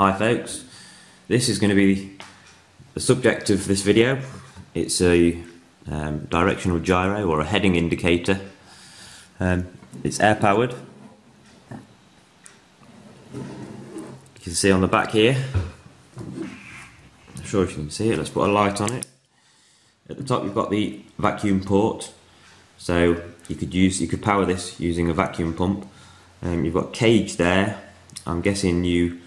Hi folks, this is going to be the subject of this video. It's a directional gyro or a heading indicator. It's air powered. You can see on the back here, I'm sure if you can see it, let's put a light on it. At the top you've got the vacuum port, so you could power this using a vacuum pump. You've got a cage there. I'm guessing you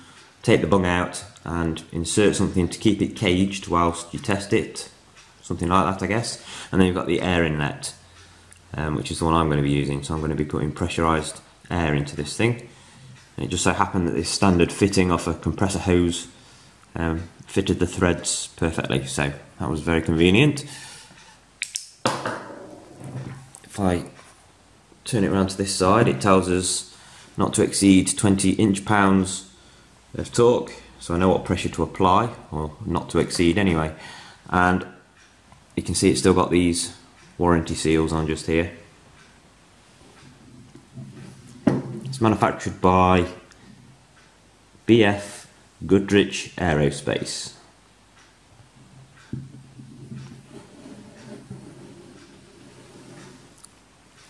take the bung out and insert something to keep it caged whilst you test it, something like that I guess. And then you've got the air inlet, which is the one I'm going to be using, so I'm going to be putting pressurised air into this thing. And it just so happened that this standard fitting off a compressor hose fitted the threads perfectly, so that was very convenient. If I turn it around to this side, it tells us not to exceed 20 inch-pounds of torque, so I know what pressure to apply, or not to exceed anyway. And you can see it's still got these warranty seals on just here. It's manufactured by BF Goodrich Aerospace.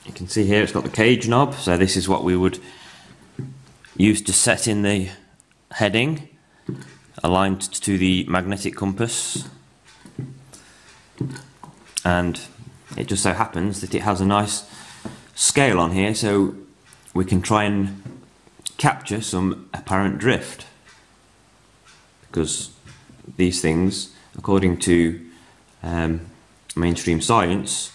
You can see here it's got the cage knob, so this is what we would use to set in the heading, aligned to the magnetic compass. And it just so happens that it has a nice scale on here, so we can try and capture some apparent drift, because these things, according to mainstream science,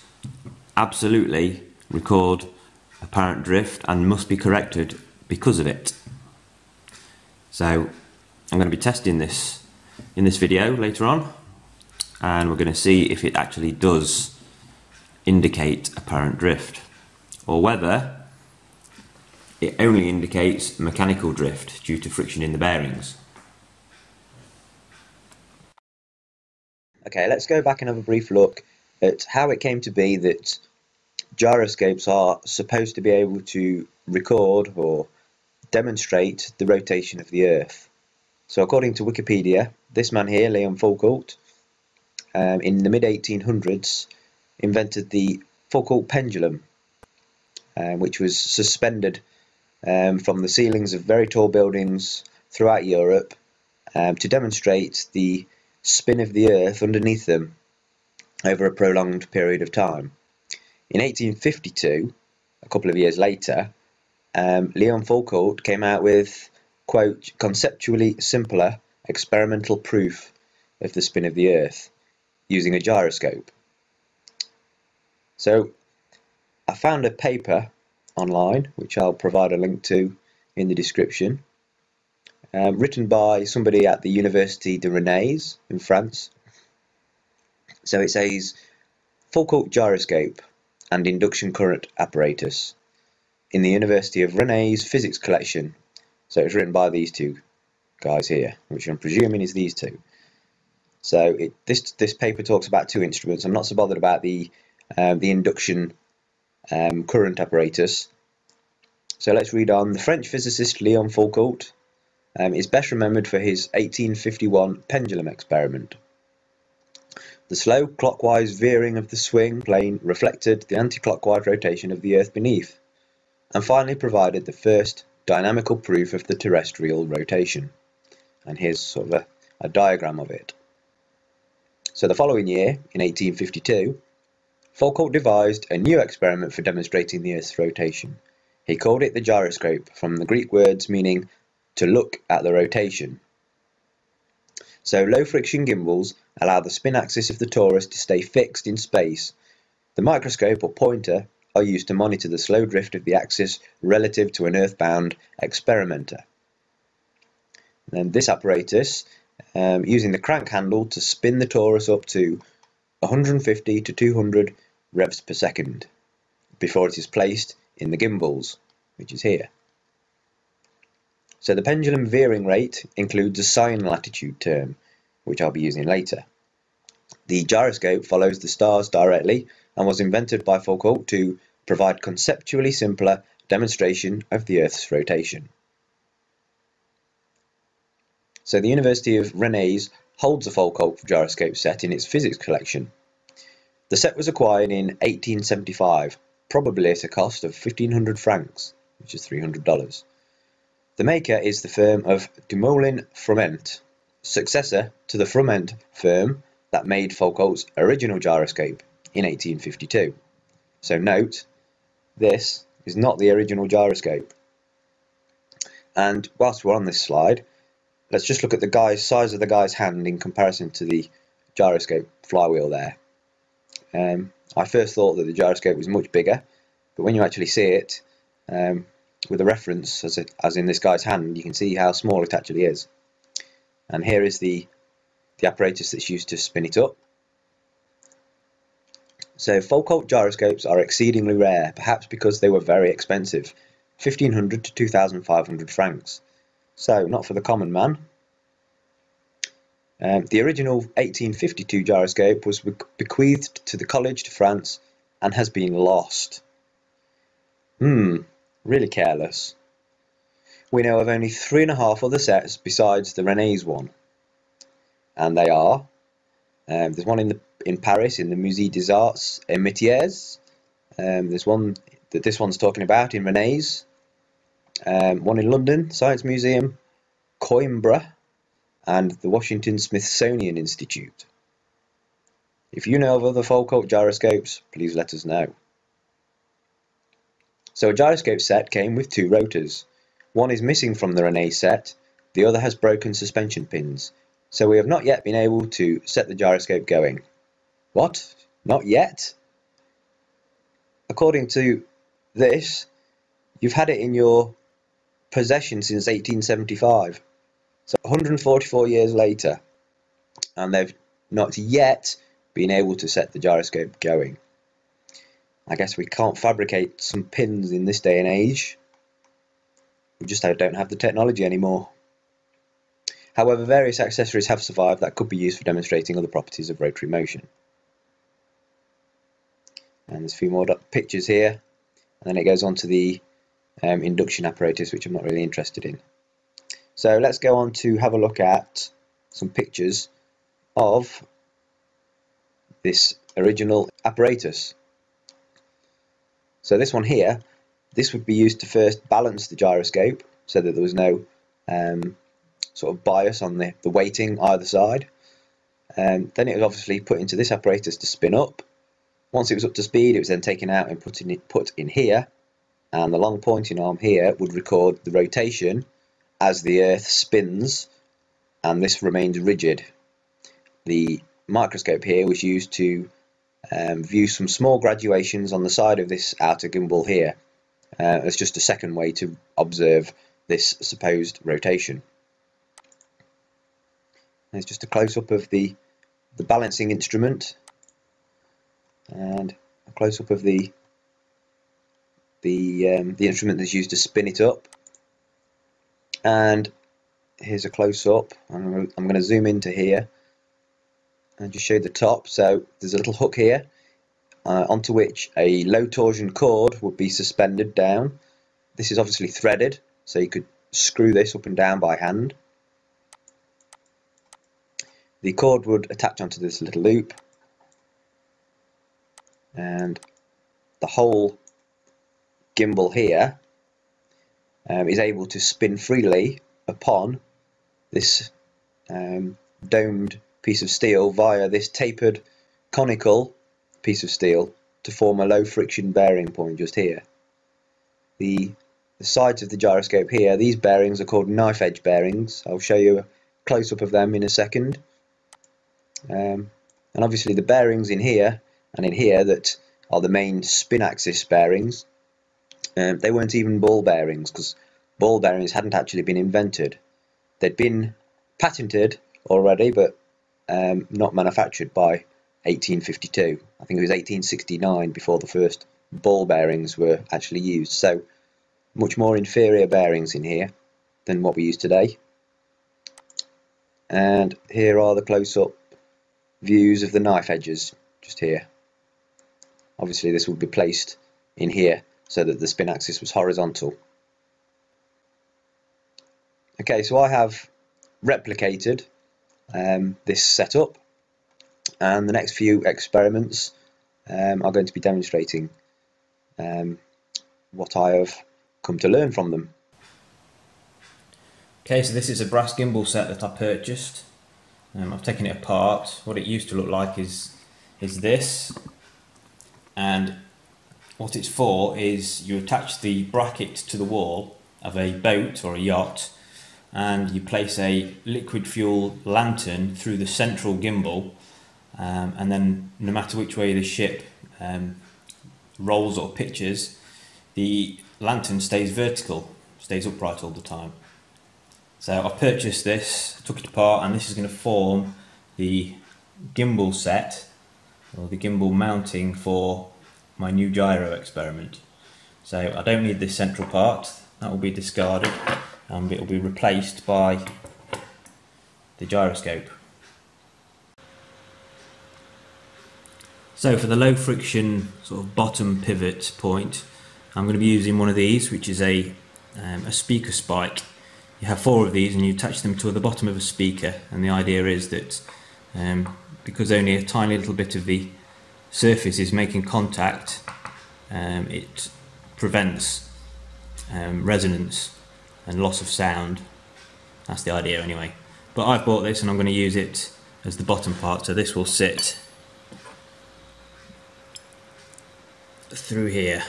absolutely record apparent drift and must be corrected because of it. So I'm going to be testing this in this video later on, and we're going to see if it actually does indicate apparent drift, or whether it only indicates mechanical drift due to friction in the bearings. Okay, let's go back and have a brief look at how it came to be that gyroscopes are supposed to be able to record or demonstrate the rotation of the Earth. So according to Wikipedia, this man here, Leon Foucault, in the mid-1800s invented the Foucault pendulum, which was suspended from the ceilings of very tall buildings throughout Europe to demonstrate the spin of the Earth underneath them over a prolonged period of time. In 1852, a couple of years later, Leon Foucault came out with, quote, conceptually simpler experimental proof of the spin of the Earth using a gyroscope. So I found a paper online, which I'll provide a link to in the description, written by somebody at the Université de Rennes in France. So it says, Foucault gyroscope and induction current apparatus in the University of Rennes physics collection. So it's written by these two guys here, which I'm presuming is these two. So this paper talks about two instruments. I'm not so bothered about the induction current apparatus. So let's read on. The French physicist Leon Foucault is best remembered for his 1851 pendulum experiment. The slow clockwise veering of the swing plane reflected the anti-clockwise rotation of the Earth beneath, and finally provided the first dynamical proof of the terrestrial rotation. And here's sort of a diagram of it. So the following year, in 1852, Foucault devised a new experiment for demonstrating the Earth's rotation. He called it the gyroscope, from the Greek words meaning to look at the rotation. So low friction gimbals allow the spin axis of the torus to stay fixed in space. The microscope or pointer are used to monitor the slow drift of the axis relative to an earthbound experimenter. And this apparatus, using the crank handle to spin the torus up to 150 to 200 revs per second before it is placed in the gimbals, which is here. So the pendulum veering rate includes a sine latitude term, which I'll be using later. The gyroscope follows the stars directly and was invented by Foucault to provide conceptually simpler demonstration of the Earth's rotation. So the University of Rennes holds a Foucault gyroscope set in its physics collection. The set was acquired in 1875, probably at a cost of 1,500 francs, which is $300. The maker is the firm of Dumoulin Froment, successor to the Froment firm that made Foucault's original gyroscope in 1852. So note, this is not the original gyroscope. And whilst we're on this slide, let's just look at the guy's size of the guy's hand in comparison to the gyroscope flywheel there. I first thought that the gyroscope was much bigger, but when you actually see it with a reference, as in this guy's hand, you can see how small it actually is. And here is the apparatus that's used to spin it up. So Foucault gyroscopes are exceedingly rare, perhaps because they were very expensive, 1,500 to 2,500 francs. So not for the common man. The original 1852 gyroscope was bequeathed to the College de France and has been lost. Really careless. We know of only 3.5 other sets besides the Rennes one. And they are, there's one in Paris in the Musée des Arts et Métiers. There's one that this one's talking about in Rennes. One in London, Science Museum, Coimbra, and the Washington Smithsonian Institute. If you know of other Foucault gyroscopes, please let us know. So a gyroscope set came with 2 rotors. One is missing from the Rennes set, the other has broken suspension pins. So we have not yet been able to set the gyroscope going. What? Not yet? According to this, you've had it in your possession since 1875. So 144 years later, and they've not yet been able to set the gyroscope going. I guess we can't fabricate some pins in this day and age. We just don't have the technology anymore. However, various accessories have survived that could be used for demonstrating other properties of rotary motion. And there's a few more pictures here. And then it goes on to the induction apparatus, which I'm not really interested in. So let's go on to have a look at some pictures of this original apparatus. So this one here, this would be used to first balance the gyroscope so that there was no sort of bias on the weighting either side. Then it was obviously put into this apparatus to spin up. Once it was up to speed, it was then taken out and put in here, and the long pointing arm here would record the rotation as the earth spins, and this remains rigid. The microscope here was used to view some small graduations on the side of this outer gimbal here. It's just a second way to observe this supposed rotation. There's just a close-up of the balancing instrument and a close-up of the instrument that's used to spin it up. And here's a close-up. I'm going to zoom into here and just show the top. So there's a little hook here onto which a low torsion cord would be suspended down. This is obviously threaded, so you could screw this up and down by hand. The cord would attach onto this little loop, and the whole gimbal here is able to spin freely upon this domed piece of steel via this tapered conical piece of steel to form a low friction bearing point just here. The sides of the gyroscope here, these bearings are called knife edge bearings. I'll show you a close-up of them in a second. And obviously the bearings in here and in here that are the main spin axis bearings, they weren't even ball bearings, because ball bearings hadn't actually been invented. They'd been patented already, but not manufactured by 1852. I think it was 1869 before the first ball bearings were actually used. So much more inferior bearings in here than what we use today. And here are the close-up views of the knife edges just here. Obviously this would be placed in here so that the spin axis was horizontal. Okay, so I have replicated this setup, and the next few experiments are going to be demonstrating what I have come to learn from them. Okay, so this is a brass gimbal set that I purchased. I've taken it apart. What it used to look like is this, and what it's for is you attach the bracket to the wall of a boat or a yacht, and you place a liquid fuel lantern through the central gimbal, and then no matter which way the ship rolls or pitches, the lantern stays vertical, stays upright all the time. So I purchased this, took it apart, and this is going to form the gimbal set, or the gimbal mounting for my new gyro experiment. So I don't need this central part, that will be discarded, and it will be replaced by the gyroscope. So for the low friction sort of bottom pivot point, I'm going to be using one of these, which is a speaker spike. You have four of these and you attach them to the bottom of a speaker, and the idea is that because only a tiny little bit of the surface is making contact, it prevents resonance and loss of sound. That's the idea anyway. But I've bought this and I'm going to use it as the bottom part, so this will sit through here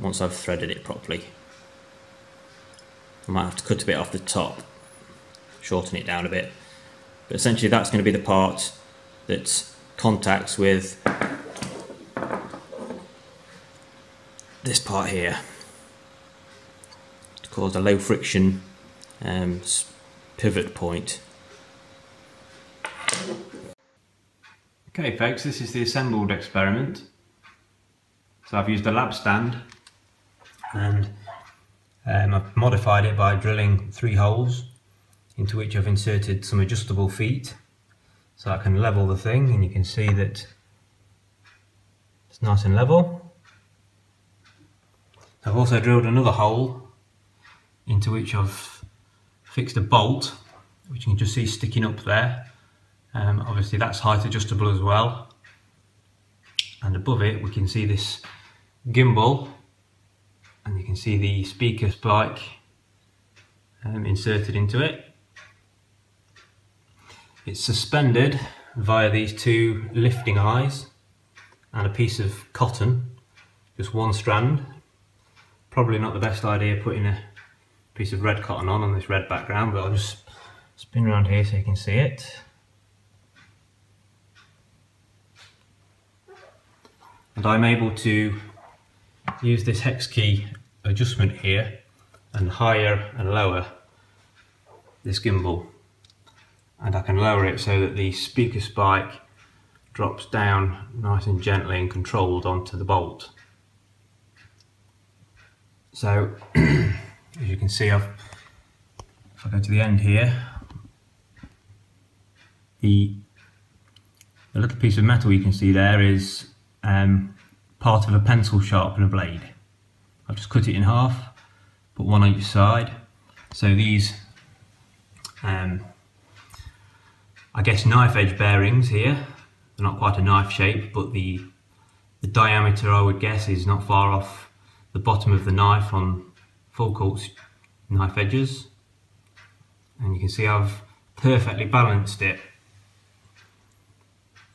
once I've threaded it properly. I might have to cut a bit off the top, shorten it down a bit, but essentially that's going to be the part that contacts with this part here to cause a low friction pivot point. Okay folks, this is the assembled experiment. So I've used a lab stand and I've modified it by drilling 3 holes into which I've inserted some adjustable feet, so I can level the thing, and you can see that it's nice and level. I've also drilled another hole into which I've fixed a bolt, which you can just see sticking up there. Obviously that's height adjustable as well, and above it we can see this gimbal, and you can see the speaker spike inserted into it. It's suspended via these 2 lifting eyes and a piece of cotton, just one strand. Probably not the best idea putting a piece of red cotton on this red background, but I'll just spin around here so you can see it. And I'm able to use this hex key adjustment here and higher and lower this gimbal, and I can lower it so that the speaker spike drops down nice and gently and controlled onto the bolt. So as you can see, if I go to the end here, the little piece of metal you can see there is part of a pencil sharpener blade. I've just cut it in half, put one on each side, so these I guess knife edge bearings here, they're not quite a knife shape, but the diameter I would guess is not far off the bottom of the knife on Foucault's knife edges, and you can see I've perfectly balanced it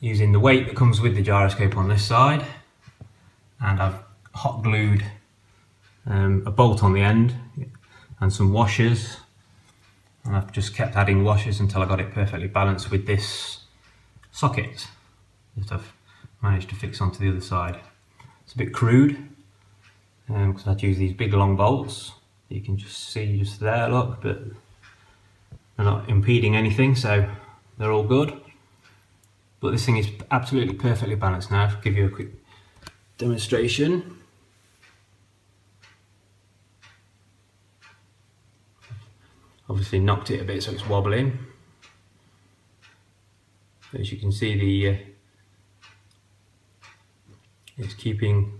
using the weight that comes with the gyroscope on this side, and I've hot glued a bolt on the end and some washers, and I've just kept adding washers until I got it perfectly balanced with this socket that I've managed to fix onto the other side. It's a bit crude because I'd use these big long bolts that you can just see just there, look, but they're not impeding anything, so they're all good. But this thing is absolutely perfectly balanced. Now I'll give you a quick demonstration. Obviously knocked it a bit so it's wobbling. But as you can see, it's keeping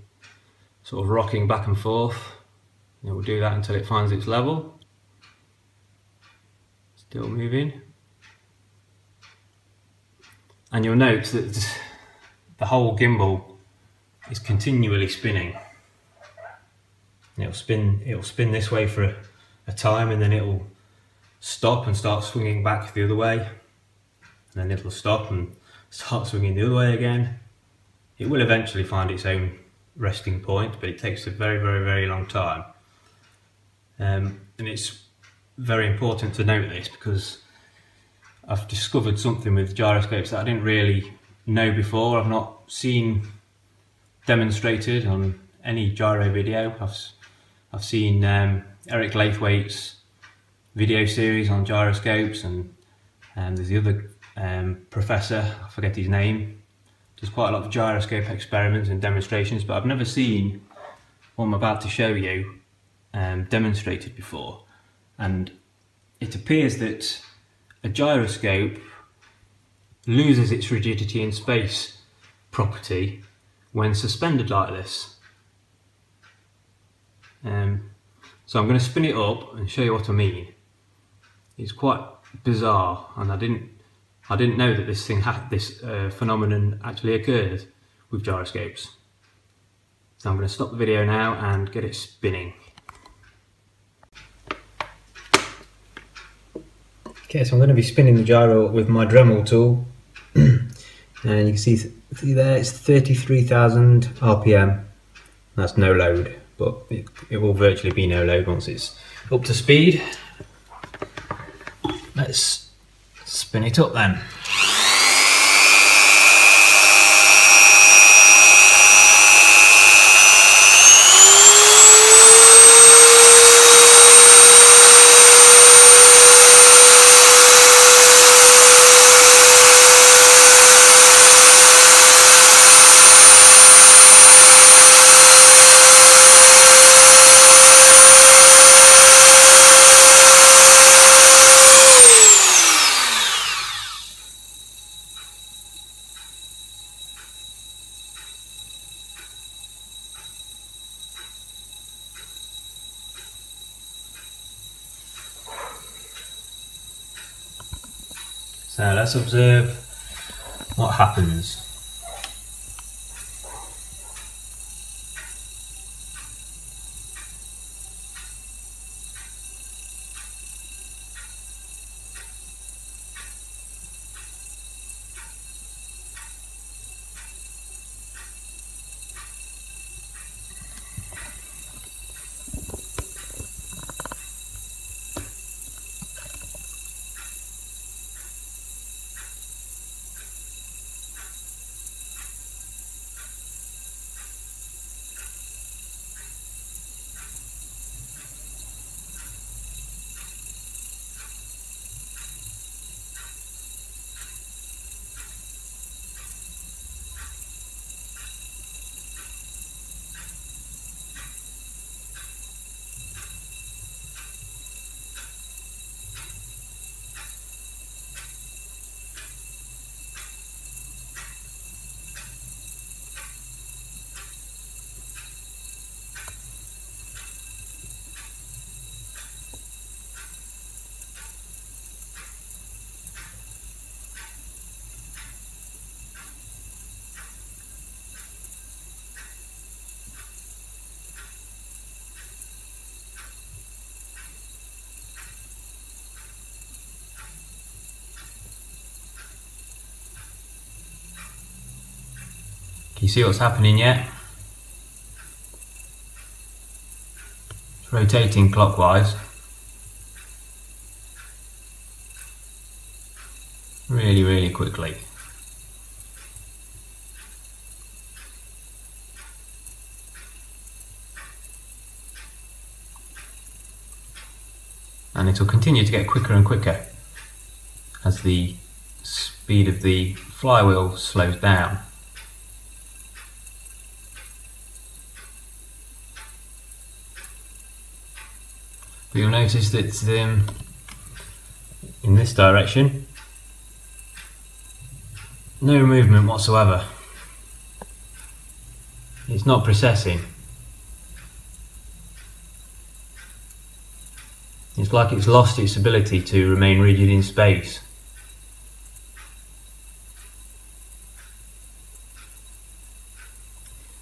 sort of rocking back and forth. It will do that until it finds its level. Still moving. And you'll note that the whole gimbal is continually spinning. It'll spin this way for a time, and then it'll stop and start swinging back the other way, and then it'll stop and start swinging the other way again. It will eventually find its own resting point, but it takes a very, very, very long time. And it's very important to note this, because I've discovered something with gyroscopes that I didn't really know before. I've not seen demonstrated on any gyro video. I've seen Eric Leithwaite's video series on gyroscopes, and there's the other professor, I forget his name, does quite a lot of gyroscope experiments and demonstrations, but I've never seen what I'm about to show you demonstrated before. And it appears that a gyroscope loses its rigidity in space property when suspended like this. So I'm going to spin it up and show you what I mean. It's quite bizarre, and I didn't know that this thing had this phenomenon actually occurred with gyroscopes. So I'm going to stop the video now and get it spinning. Okay, so I'm going to be spinning the gyro with my Dremel tool, and you can see there it's 33,000 RPM. That's no load, but it will virtually be no load once it's up to speed. Let's spin it up then. So let's observe what happens. Can you see what's happening yet? It's rotating clockwise. Really, really quickly. And it'll continue to get quicker and quicker as the speed of the flywheel slows down. But you'll notice that in this direction, no movement whatsoever. It's not precessing. It's like it's lost its ability to remain rigid in space.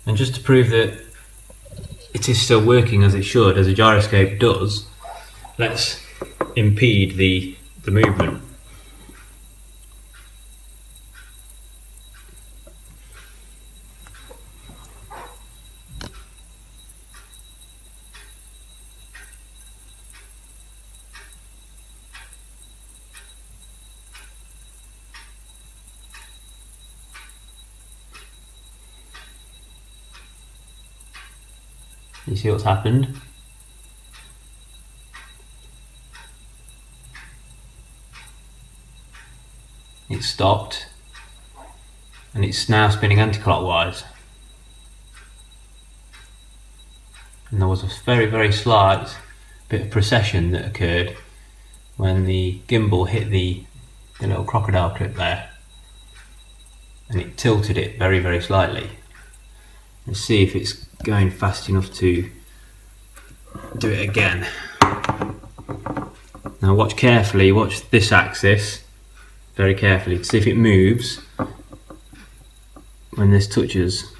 And just to prove that it is still working as it should, as a gyroscope does, let's impede the movement. You see what's happened? It's stopped, and it's now spinning anti-clockwise. And there was a very, very slight bit of precession that occurred when the gimbal hit the little crocodile clip there, and it tilted it very, very slightly. Let's see if it's going fast enough to do it again. Now watch carefully, watch this axis very carefully to see if it moves when this touches.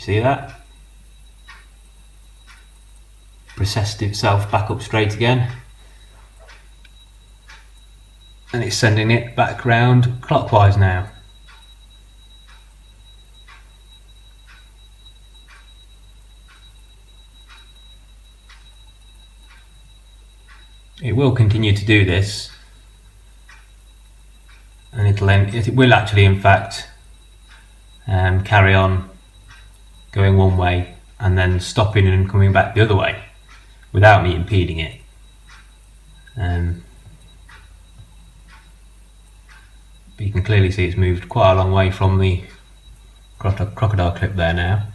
See that? Precessed itself back up straight again, and it's sending it back round clockwise now. It will continue to do this, and it will actually, in fact, carry on going one way and then stopping and coming back the other way without me impeding it. But you can clearly see it's moved quite a long way from the crocodile clip there now.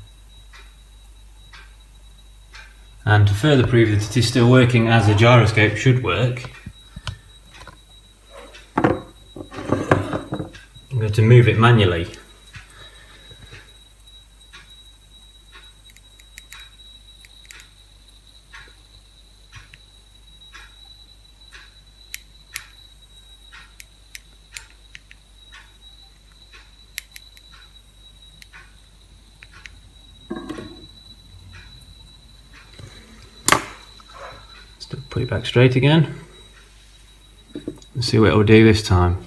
And to further prove that it is still working as a gyroscope should work, I'm going to move it manually. Put it back straight again and see what it will do this time.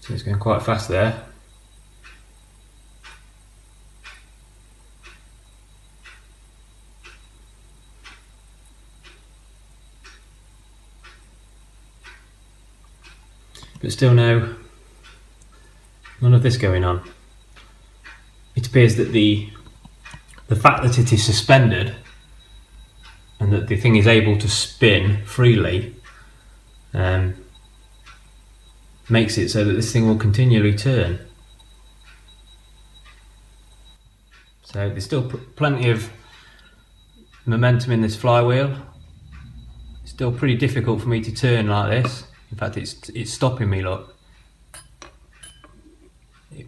So it's going quite fast there. But still no, none of this going on. It appears that the fact that it is suspended and that the thing is able to spin freely makes it so that this thing will continually turn. So there's still plenty of momentum in this flywheel. It's still pretty difficult for me to turn like this. In fact, it's stopping me, look. It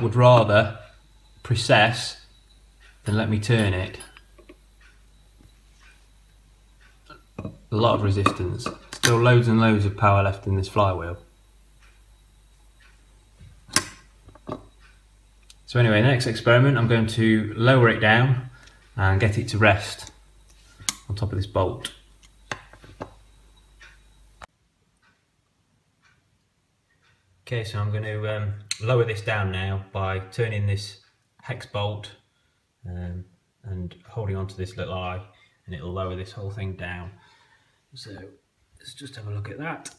would rather precess than let me turn it. A lot of resistance. Still loads and loads of power left in this flywheel. So anyway, next experiment, I'm going to lower it down and get it to rest on top of this bolt. Okay, so I'm going to lower this down now by turning this hex bolt and holding onto this little eye, and it'll lower this whole thing down. So let's just have a look at that.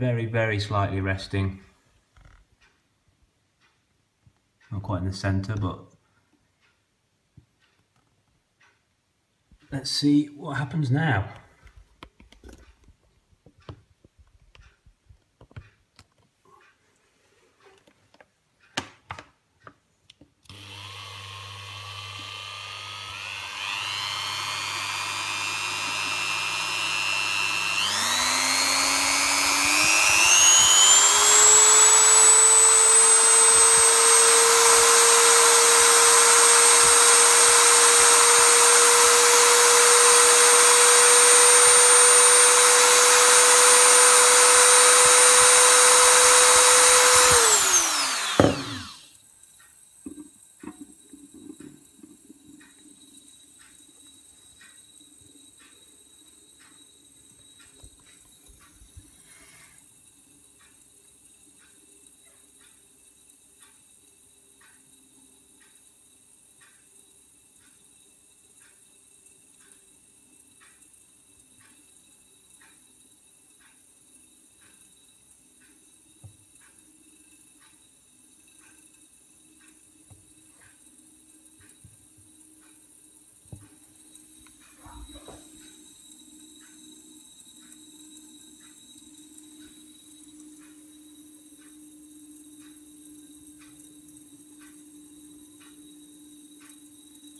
very, very slightly resting. Not quite in the centre, but let's see what happens now.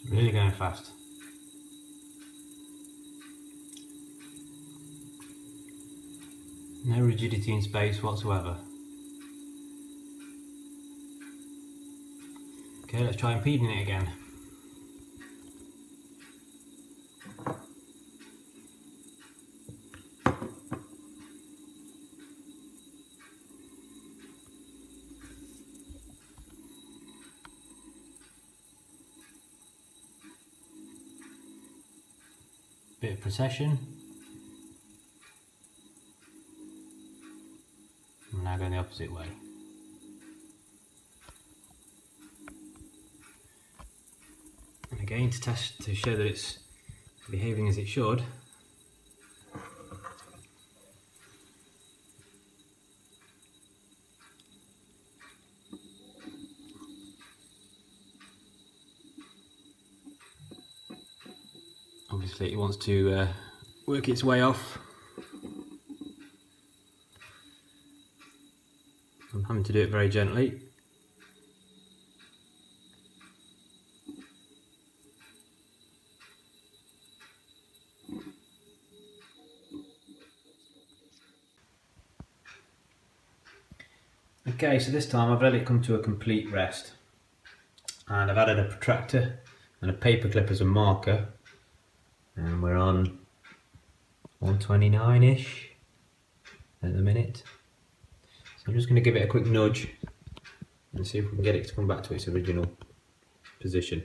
Really going fast. No rigidity in space whatsoever. Okay, let's try impeding it again. Bit of precession. I'm now going the opposite way. And again, to test, to show that it's behaving as it should, it wants to work its way off. I'm having to do it very gently. Okay, so this time I've let it come to a complete rest, and I've added a protractor and a paper clip as a marker. And we're on 129-ish at the minute. So I'm just going to give it a quick nudge and see if we can get it to come back to its original position.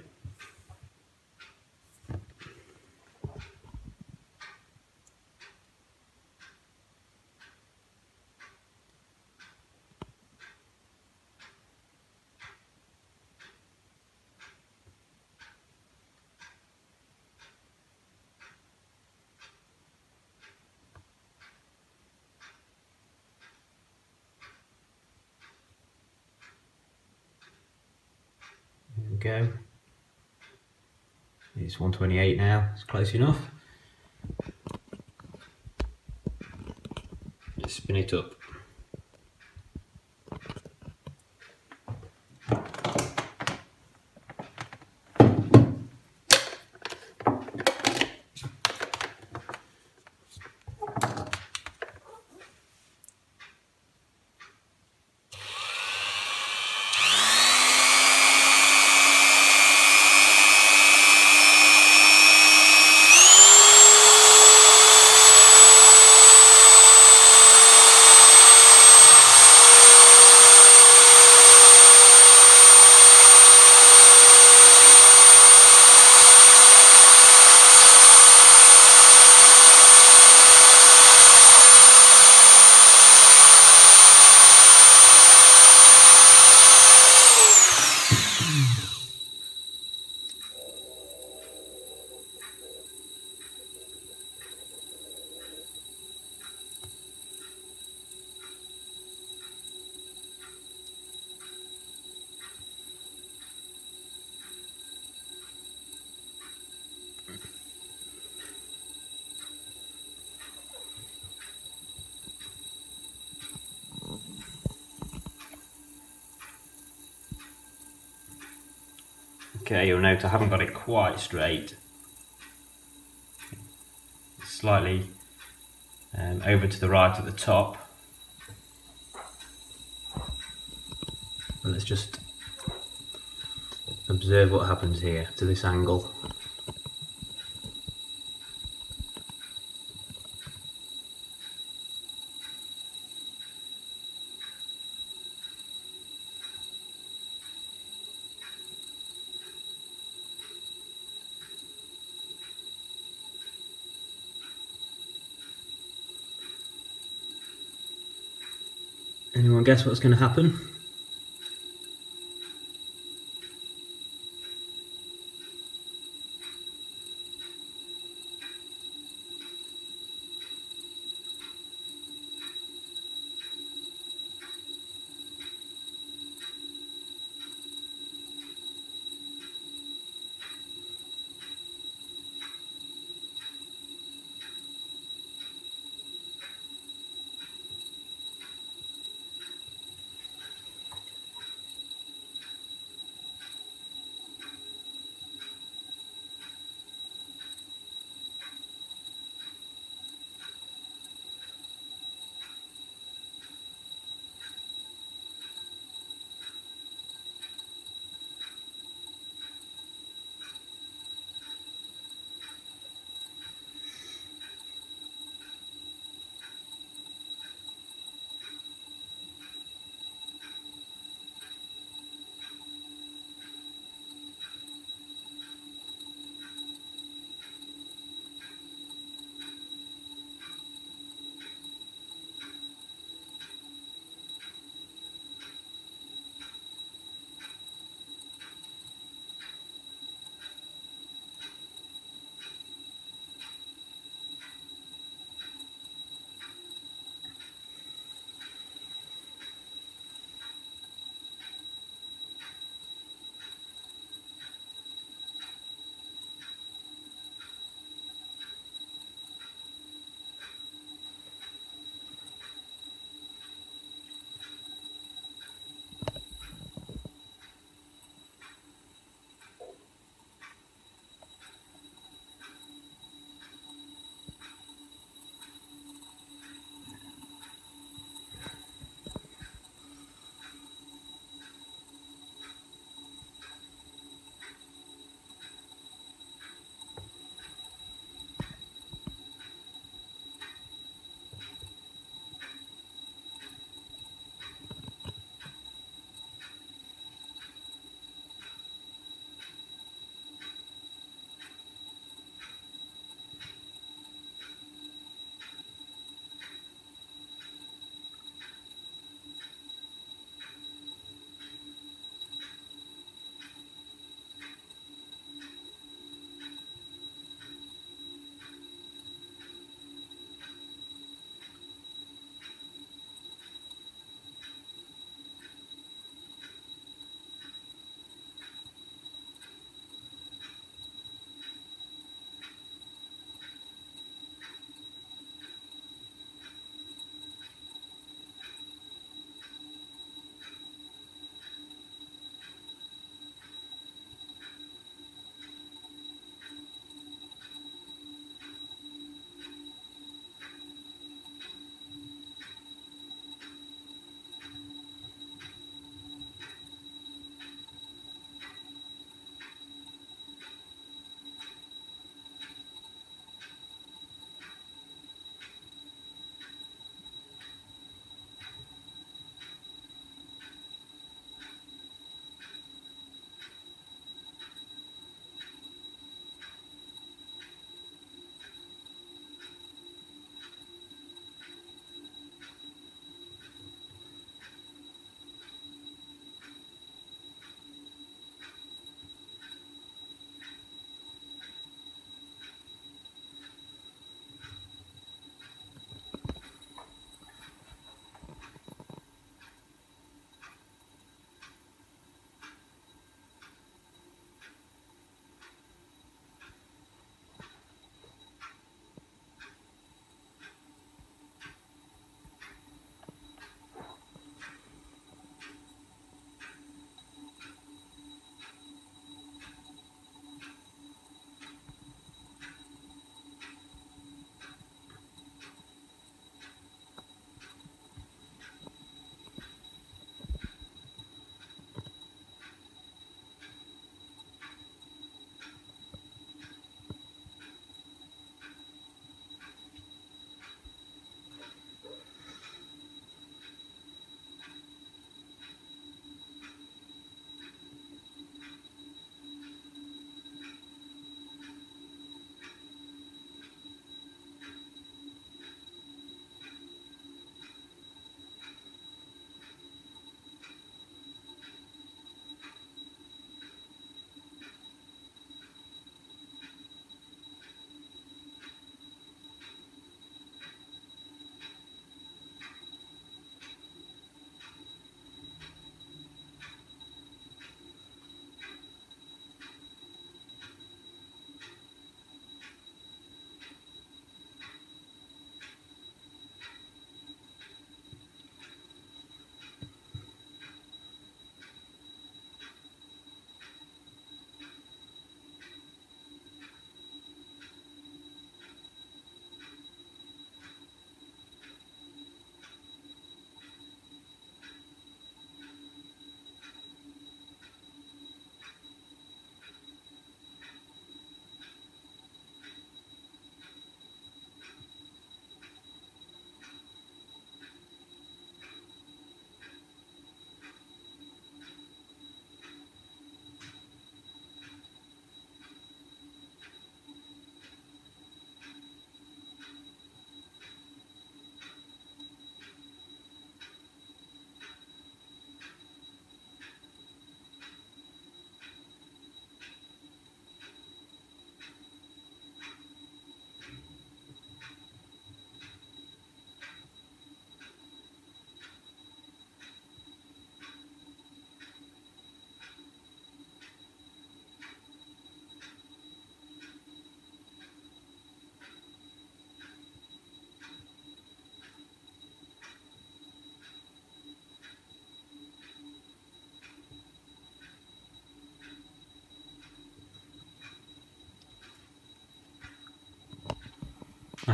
Go. It's 128 now, it's close enough. Just spin it up. Okay, you'll note I haven't got it quite straight. It's slightly over to the right at the top. And let's just observe what happens here to this angle. Anyone guess what's going to happen?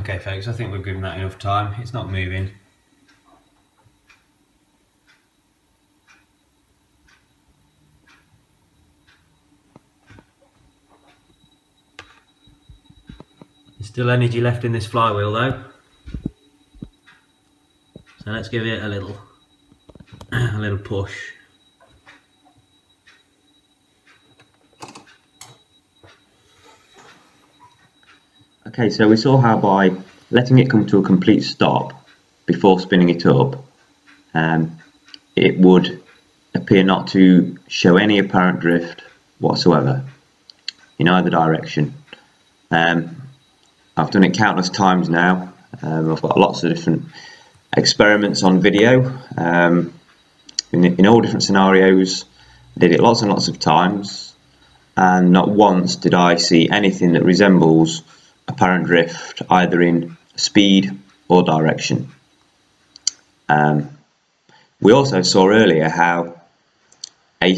Okay folks, I think we've given that enough time. It's not moving. There's still energy left in this flywheel though. So let's give it a little push. Okay, so we saw how by letting it come to a complete stop before spinning it up, it would appear not to show any apparent drift whatsoever in either direction. I've done it countless times now. I've got lots of different experiments on video in all different scenarios. I did it lots and lots of times, and not once did I see anything that resembles apparent drift either in speed or direction. We also saw earlier how a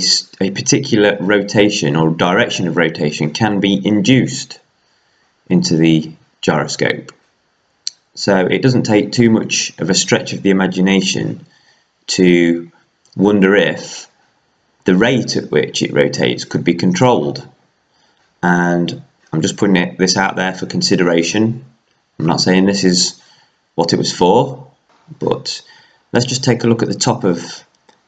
particular rotation or direction of rotation can be induced into the gyroscope. So it doesn't take too much of a stretch of the imagination to wonder if the rate at which it rotates could be controlled. And I'm just putting this out there for consideration. I'm not saying this is what it was for, but let's just take a look at the top of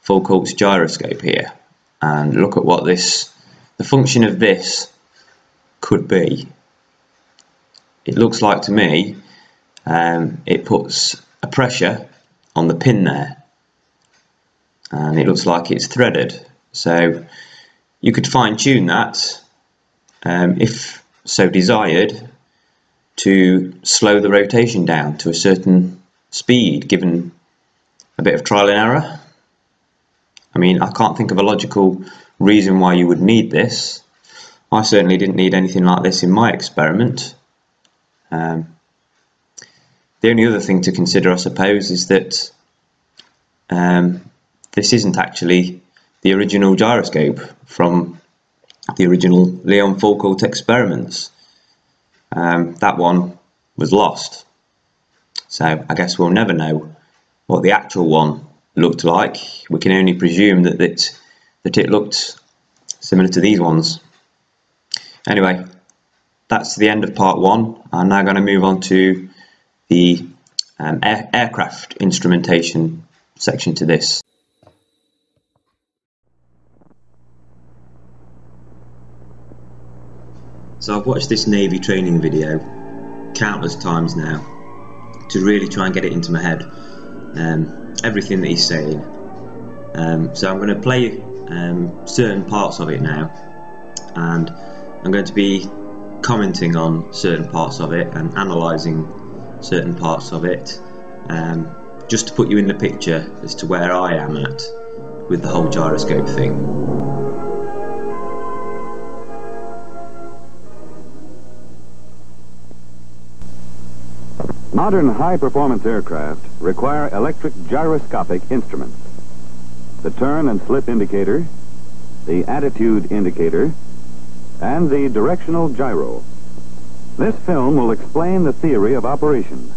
Foucault's gyroscope here and look at what the function of this could be. It looks like to me it puts a pressure on the pin there, and it looks like it's threaded. So you could fine-tune that if so desired, to slow the rotation down to a certain speed given a bit of trial and error. I mean, I can't think of a logical reason why you would need this. I certainly didn't need anything like this in my experiment. The only other thing to consider, I suppose, is that this isn't actually the original gyroscope from the original Leon Foucault experiments. That one was lost, so I guess we'll never know what the actual one looked like. We can only presume that it looked similar to these ones. Anyway, that's the end of part one. I'm now going to move on to the aircraft instrumentation section to this. So I've watched this Navy training video countless times now to really try and get it into my head, everything that he's saying. So I'm going to play certain parts of it now, and I'm going to be commenting on certain parts of it and analysing certain parts of it, just to put you in the picture as to where I am at with the whole gyroscope thing. Modern high-performance aircraft require electric gyroscopic instruments. The turn and slip indicator, the attitude indicator, and the directional gyro. This film will explain the theory of operation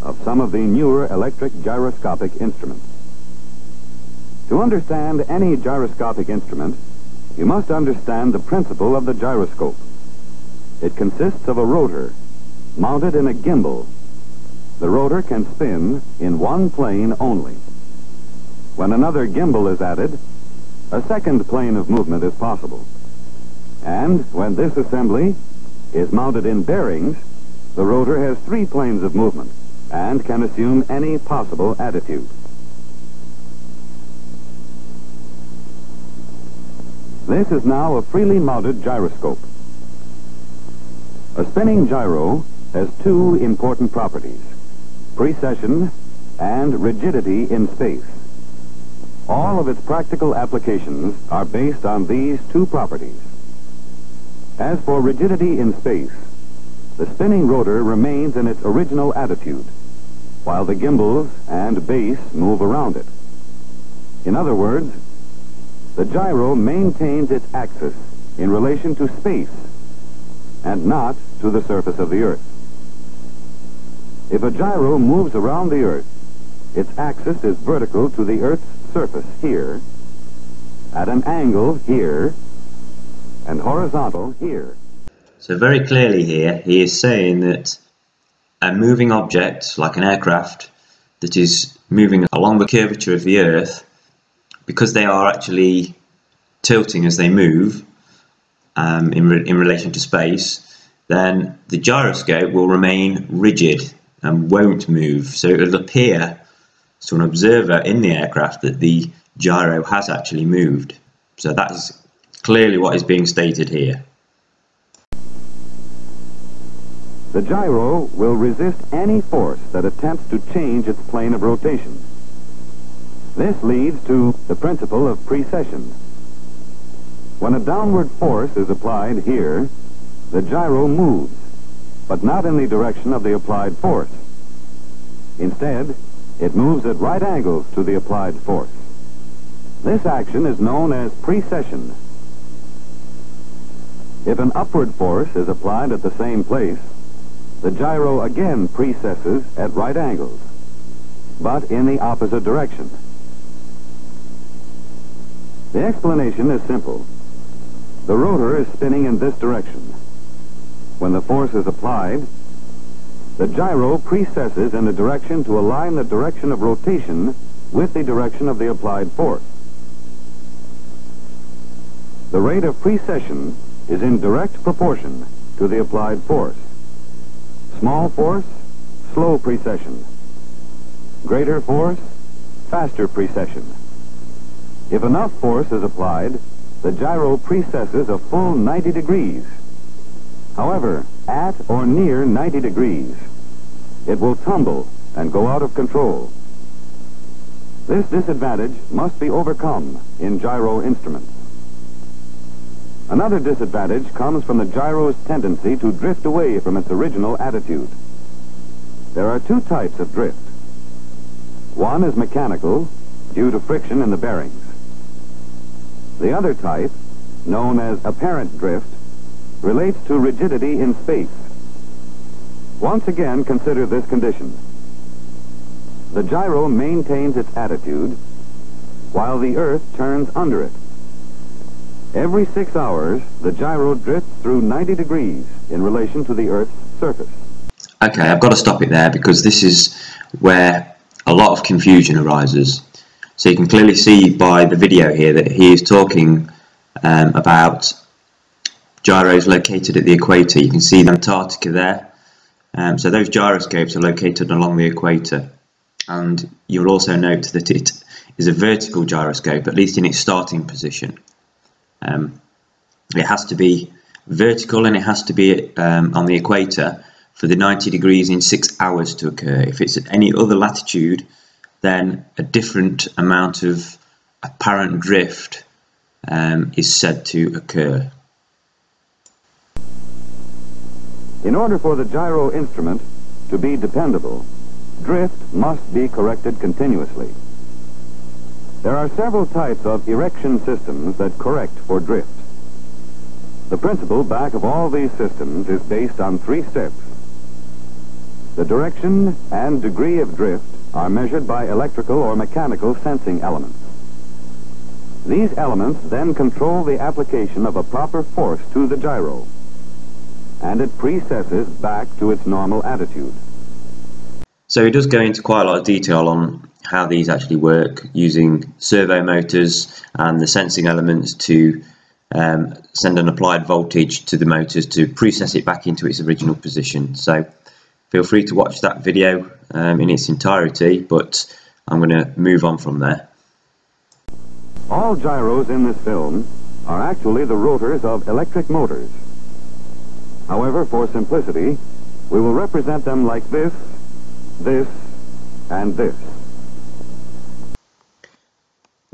of some of the newer electric gyroscopic instruments. To understand any gyroscopic instrument, you must understand the principle of the gyroscope. It consists of a rotor mounted in a gimbal. The rotor can spin in one plane only. When another gimbal is added, a second plane of movement is possible. And when this assembly is mounted in bearings, the rotor has three planes of movement and can assume any possible attitude. This is now a freely mounted gyroscope. A spinning gyro has two important properties: precession and rigidity in space. All of its practical applications are based on these two properties. As for rigidity in space, the spinning rotor remains in its original attitude, while the gimbals and base move around it. In other words, the gyro maintains its axis in relation to space and not to the surface of the Earth. If a gyro moves around the Earth, its axis is vertical to the Earth's surface here, at an angle here, and horizontal here. So very clearly here, he is saying that a moving object, like an aircraft, that is moving along the curvature of the Earth, because they are actually tilting as they move in relation to space, then the gyroscope will remain rigid and won't move. So it will appear to an observer in the aircraft that the gyro has actually moved. So that is clearly what is being stated here. The gyro will resist any force that attempts to change its plane of rotation. This leads to the principle of precession. When a downward force is applied here, the gyro moves, but not in the direction of the applied force. Instead, it moves at right angles to the applied force. This action is known as precession. If an upward force is applied at the same place, the gyro again precesses at right angles, but in the opposite direction. The explanation is simple. The rotor is spinning in this direction. When the force is applied, the gyro precesses in a direction to align the direction of rotation with the direction of the applied force. The rate of precession is in direct proportion to the applied force. Small force, slow precession. Greater force, faster precession. If enough force is applied, the gyro precesses a full 90 degrees. However, at or near 90 degrees, it will tumble and go out of control. This disadvantage must be overcome in gyro instruments. Another disadvantage comes from the gyro's tendency to drift away from its original attitude. There are two types of drift. One is mechanical, due to friction in the bearings. The other type, known as apparent drift, relates to rigidity in space. Once again, consider this condition. The gyro maintains its attitude while the Earth turns under it. Every 6 hours, the gyro drifts through 90 degrees in relation to the Earth's surface. Okay, I've got to stop it there because this is where a lot of confusion arises. So you can clearly see by the video here that he is talking about gyros located at the equator. You can see Antarctica there. So those gyroscopes are located along the equator. And you'll also note that it is a vertical gyroscope, at least in its starting position. It has to be vertical and it has to be on the equator for the 90 degrees in 6 hours to occur. If it's at any other latitude, then a different amount of apparent drift is said to occur. In order for the gyro instrument to be dependable, drift must be corrected continuously. There are several types of erection systems that correct for drift. The principle back of all these systems is based on 3 steps. The direction and degree of drift are measured by electrical or mechanical sensing elements. These elements then control the application of a proper force to the gyro, and it precesses back to its normal attitude. So he does go into quite a lot of detail on how these actually work, using servo motors and the sensing elements to send an applied voltage to the motors to precess it back into its original position. So feel free to watch that video in its entirety, but I'm going to move on from there. All gyros in this film are actually the rotors of electric motors. However, for simplicity, we will represent them like this, this, and this.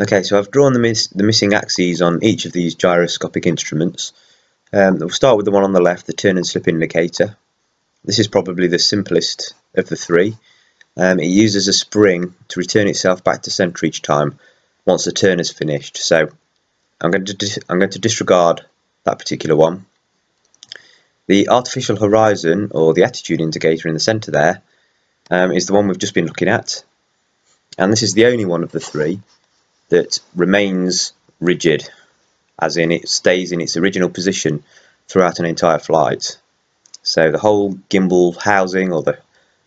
Okay, so I've drawn the missing axes on each of these gyroscopic instruments. We'll start with the one on the left, the turn and slip indicator. This is probably the simplest of the 3. It uses a spring to return itself back to center each time once the turn is finished. So I'm going to disregard that particular one. The artificial horizon, or the attitude indicator in the center there, is the one we've just been looking at, and this is the only one of the three that remains rigid, as in it stays in its original position throughout an entire flight. So the whole gimbal housing, or the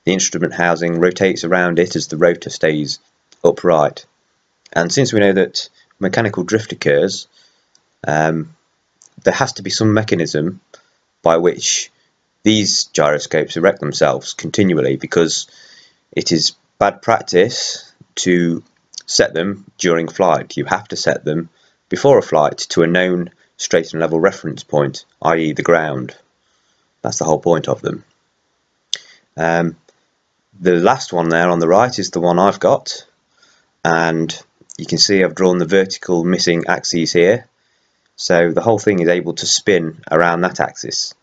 instrument housing, rotates around it as the rotor stays upright. And since we know that mechanical drift occurs, there has to be some mechanism by which these gyroscopes erect themselves continually, because it is bad practice to set them during flight. You have to set them before a flight to a known straight and level reference point, i.e. the ground. That's the whole point of them. The last one there on the right is the one I've got, and you can see I've drawn the vertical missing axes here, so the whole thing is able to spin around that axis.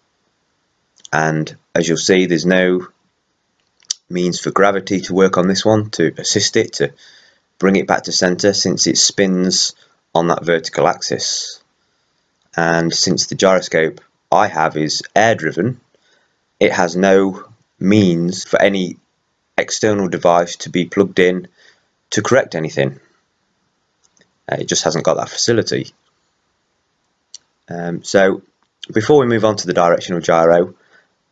And as you'll see, there's no means for gravity to work on this one to assist it to bring it back to center, since it spins on that vertical axis. And since the gyroscope I have is air driven, it has no means for any external device to be plugged in to correct anything. It just hasn't got that facility. So before we move on to the directional gyro,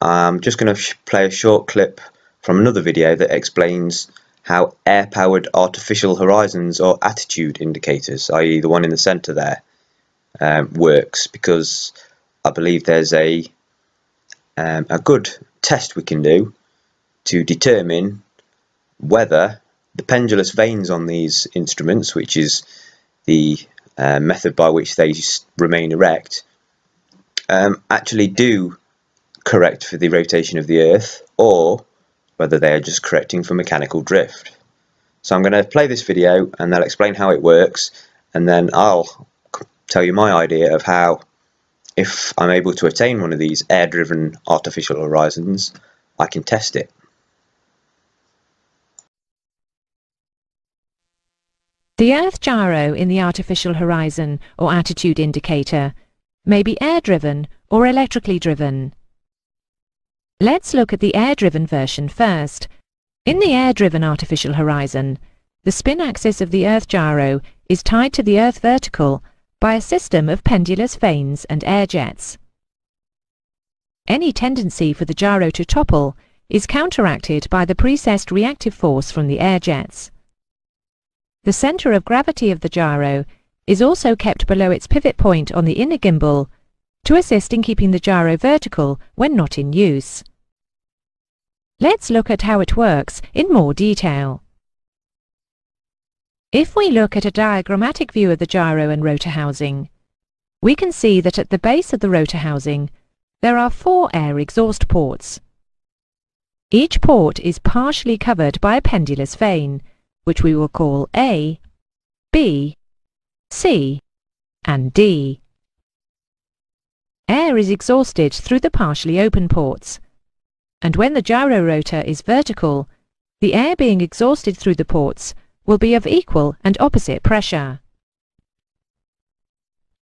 I'm just going to play a short clip from another video that explains how air-powered artificial horizons, or attitude indicators, i.e. the one in the centre there, works, because I believe there's a good test we can do to determine whether the pendulous vanes on these instruments, which is the method by which they remain erect, actually do correct for the rotation of the Earth, or whether they are just correcting for mechanical drift. So I'm going to play this video and they'll explain how it works, and then I'll tell you my idea of how, if I'm able to attain one of these air-driven artificial horizons, I can test it. The Earth gyro in the artificial horizon, or attitude indicator, may be air-driven or electrically driven. Let's look at the air-driven version first. In the air-driven artificial horizon, the spin axis of the Earth gyro is tied to the Earth vertical by a system of pendulous vanes and air jets. Any tendency for the gyro to topple is counteracted by the precessed reactive force from the air jets. The center of gravity of the gyro is also kept below its pivot point on the inner gimbal to assist in keeping the gyro vertical when not in use. Let's look at how it works in more detail. If we look at a diagrammatic view of the gyro and rotor housing, we can see that at the base of the rotor housing there are 4 air exhaust ports. Each port is partially covered by a pendulous vane, which we will call A, B, C, and D. Air is exhausted through the partially open ports, and when the gyro rotor is vertical, the air being exhausted through the ports will be of equal and opposite pressure.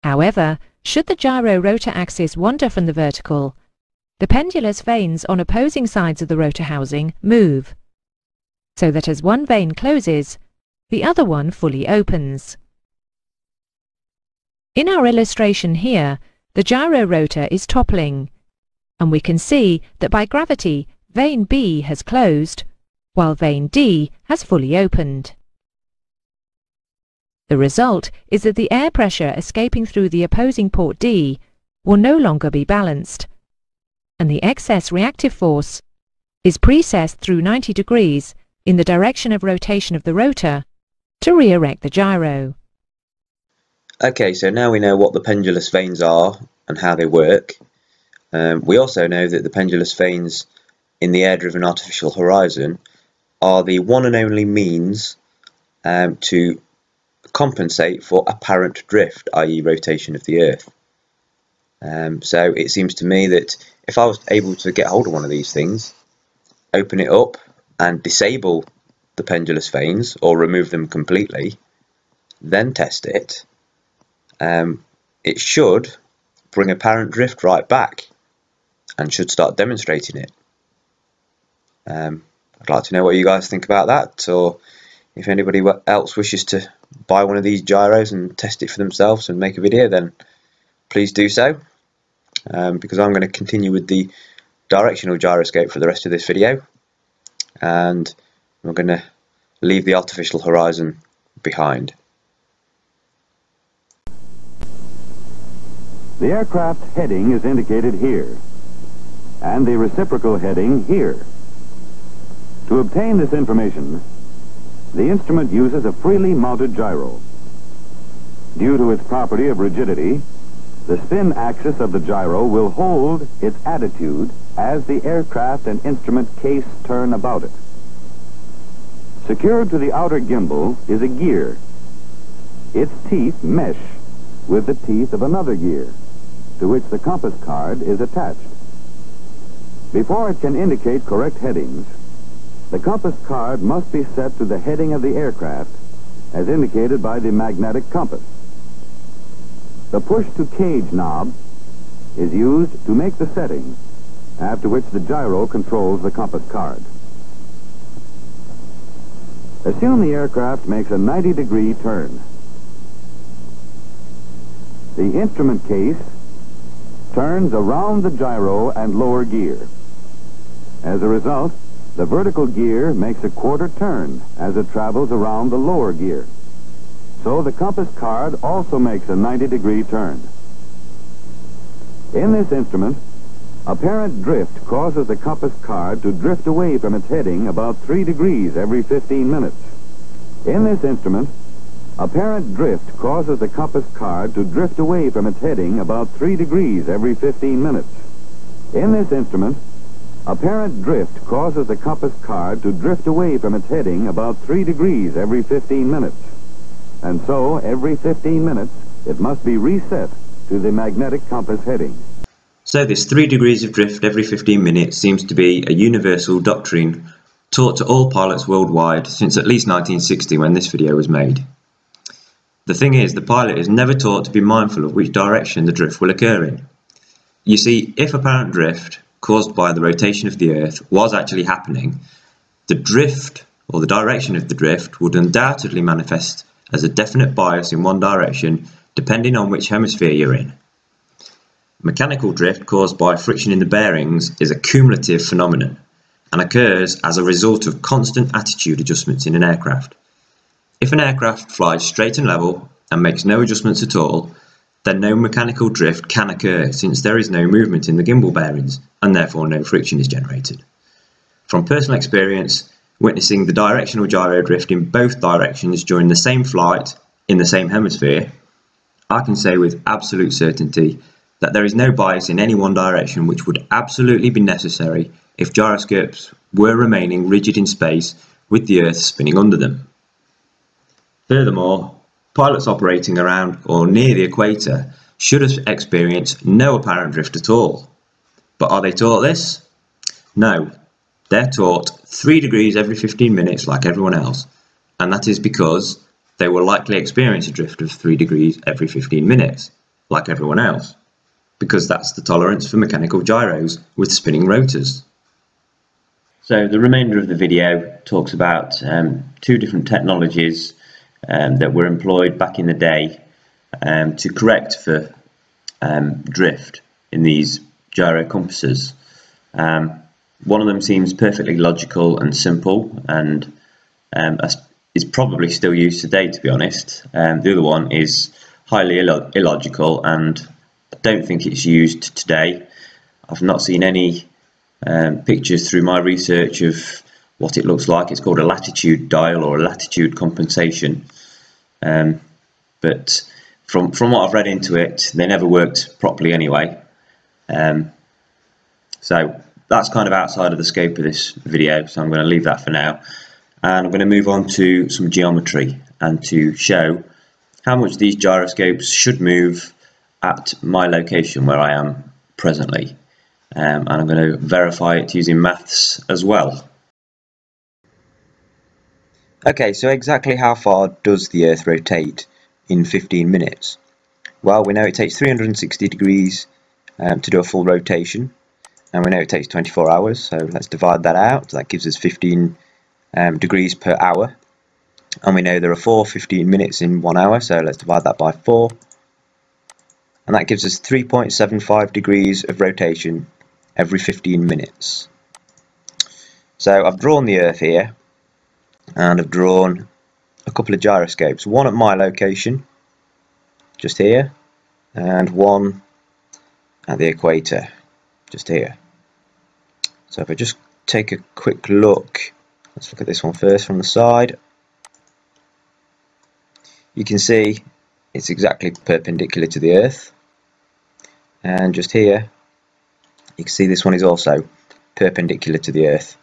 However, should the gyro rotor axis wander from the vertical, the pendulous vanes on opposing sides of the rotor housing move, so that as one vane closes, the other one fully opens. In our illustration here, the gyro rotor is toppling, and we can see that by gravity vane B has closed, while vane D has fully opened. The result is that the air pressure escaping through the opposing port D will no longer be balanced, and the excess reactive force is precessed through 90 degrees in the direction of rotation of the rotor to re-erect the gyro. Okay, so now we know what the pendulous vanes are and how they work. We also know that the pendulous vanes in the air-driven artificial horizon are the one and only means to compensate for apparent drift, i.e. rotation of the Earth. So it seems to me that if I was able to get hold of one of these things, open it up and disable the pendulous vanes or remove them completely, then test it, it should bring apparent drift right back and should start demonstrating it. I'd like to know what you guys think about that, or if anybody else wishes to buy one of these gyros and test it for themselves and make a video, then please do so, because I'm going to continue with the directional gyroscope for the rest of this video, and we're going to leave the artificial horizon behind. The aircraft's heading is indicated here, and the reciprocal heading here. To obtain this information, the instrument uses a freely mounted gyro. Due to its property of rigidity, the spin axis of the gyro will hold its attitude as the aircraft and instrument case turn about it. Secured to the outer gimbal is a gear. Its teeth mesh with the teeth of another gear, to which the compass card is attached. Before it can indicate correct headings, the compass card must be set to the heading of the aircraft, as indicated by the magnetic compass. The push-to-cage knob is used to make the setting, after which the gyro controls the compass card. Assume the aircraft makes a 90-degree turn. The instrument case turns around the gyro and lower gear. As a result, the vertical gear makes a quarter turn as it travels around the lower gear. So the compass card also makes a 90-degree turn. In this instrument, apparent drift causes the compass card to drift away from its heading about 3 degrees every 15 minutes. In this instrument, apparent drift causes the compass card to drift away from its heading about 3 degrees every 15 minutes. In this instrument, apparent drift causes the compass card to drift away from its heading about 3 degrees every 15 minutes. And so, every 15 minutes, it must be reset to the magnetic compass heading. So this 3 degrees of drift every 15 minutes seems to be a universal doctrine taught to all pilots worldwide since at least 1960, when this video was made. The thing is, the pilot is never taught to be mindful of which direction the drift will occur in. You see, if apparent drift caused by the rotation of the Earth was actually happening, the drift, or the direction of the drift, would undoubtedly manifest as a definite bias in one direction depending on which hemisphere you're in. Mechanical drift caused by friction in the bearings is a cumulative phenomenon and occurs as a result of constant attitude adjustments in an aircraft. If an aircraft flies straight and level and makes no adjustments at all, then no mechanical drift can occur, since there is no movement in the gimbal bearings and therefore no friction is generated. From personal experience, witnessing the directional gyro drift in both directions during the same flight in the same hemisphere, I can say with absolute certainty that there is no bias in any one direction, which would absolutely be necessary if gyroscopes were remaining rigid in space with the Earth spinning under them. Furthermore, pilots operating around or near the equator should have experienced no apparent drift at all. But are they taught this? No, they're taught 3 degrees every 15 minutes like everyone else, and that is because they will likely experience a drift of 3 degrees every 15 minutes like everyone else, because that's the tolerance for mechanical gyros with spinning rotors. So the remainder of the video talks about two different technologies that were employed back in the day to correct for drift in these gyro compasses. One of them seems perfectly logical and simple, and is probably still used today, to be honest. The other one is highly illogical, and I don't think it's used today. I've not seen any pictures through my research of what it looks like. It's called a latitude dial or a latitude compensation, but from what I've read into it, they never worked properly anyway, so that's kind of outside of the scope of this video, so I'm going to leave that for now, and I'm going to move on to some geometry and to show how much these gyroscopes should move at my location where I am presently, and I'm going to verify it using maths as well. Okay, so exactly how far does the Earth rotate in 15 minutes? Well, we know it takes 360 degrees to do a full rotation, and we know it takes 24 hours, so let's divide that out. So that gives us 15 degrees per hour, and we know there are 4 15 minutes in 1 hour, so let's divide that by 4, and that gives us 3.75 degrees of rotation every 15 minutes. So I've drawn the Earth here, and I've drawn a couple of gyroscopes, one at my location just here, and one at the equator just here. So if I just take a quick look, let's look at this one first from the side. You can see it's exactly perpendicular to the Earth, and just here you can see this one is also perpendicular to the Earth.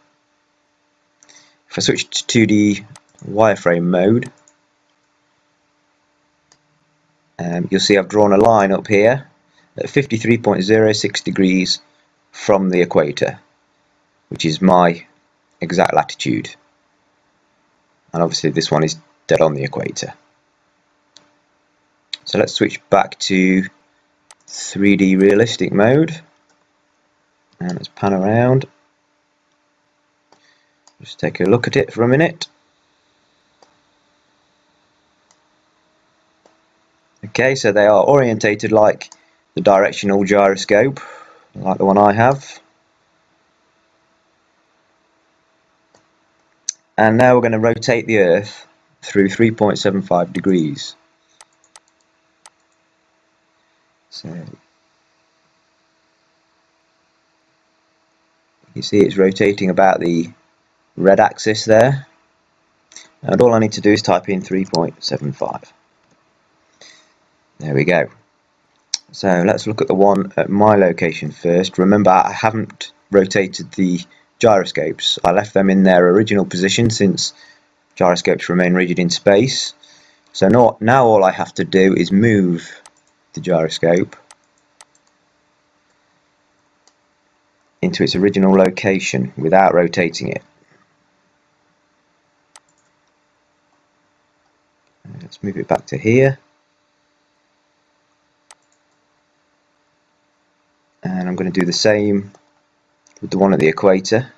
If I switch to 2D wireframe mode, you'll see I've drawn a line up here at 53.06 degrees from the equator, which is my exact latitude, and obviously this one is dead on the equator. So let's switch back to 3D realistic mode, and let's pan around, just take a look at it for a minute. Okay, so they are orientated like the directional gyroscope, like the one I have. And now we're going to rotate the Earth through 3.75 degrees. So you see it's rotating about the red axis there, and all I need to do is type in 3.75. There we go. So let's look at the one at my location first. Remember, I haven't rotated the gyroscopes. I left them in their original position since gyroscopes remain rigid in space. So now all I have to do is move the gyroscope into its original location without rotating it. Let's move it back to here, and I'm going to do the same with the one at the equator.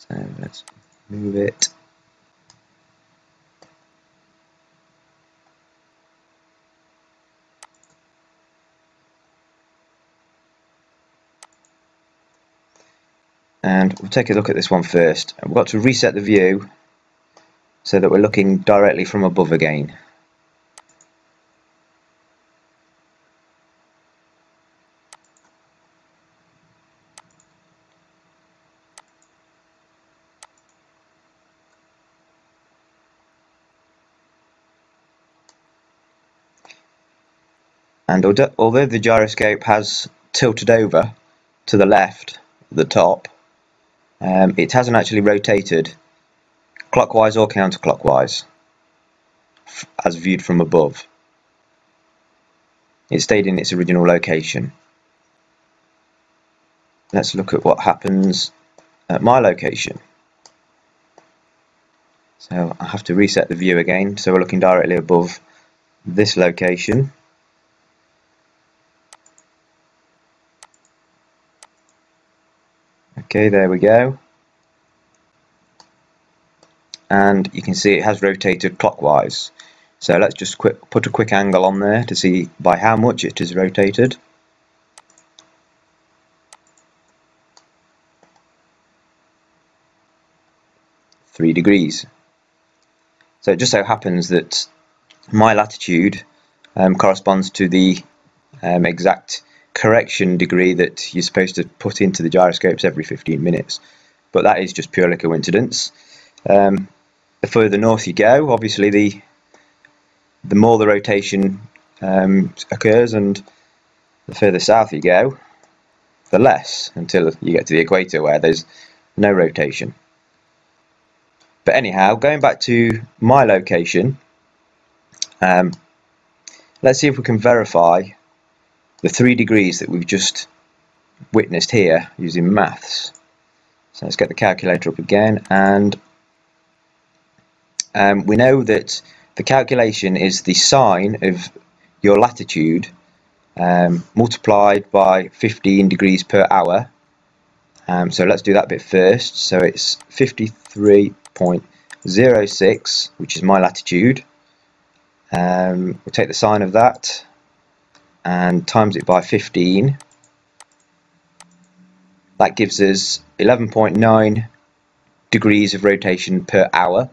So let's move it. And we'll take a look at this one first. We've got to reset the view so that we're looking directly from above again. And although the gyroscope has tilted over to the left, the top, it hasn't actually rotated clockwise or counterclockwise as viewed from above. It stayed in its original location. Let's look at what happens at my location. So I have to reset the view again, so we're looking directly above this location. Okay, there we go, and you can see it has rotated clockwise. So let's just put a quick angle on there to see by how much it is rotated. $3 degrees. So it just so happens that my latitude corresponds to the exact correction degree that you're supposed to put into the gyroscopes every 15 minutes, but that is just purely coincidence. The further north you go, obviously the more the rotation occurs, and the further south you go, the less, until you get to the equator where there's no rotation. But anyhow, going back to my location, let's see if we can verify the 3 degrees that we've just witnessed here using maths. So let's get the calculator up again, and we know that the calculation is the sine of your latitude multiplied by 15 degrees per hour. So let's do that bit first. So it's 53.06, which is my latitude. We'll take the sine of that and times it by 15. That gives us 11.9 degrees of rotation per hour.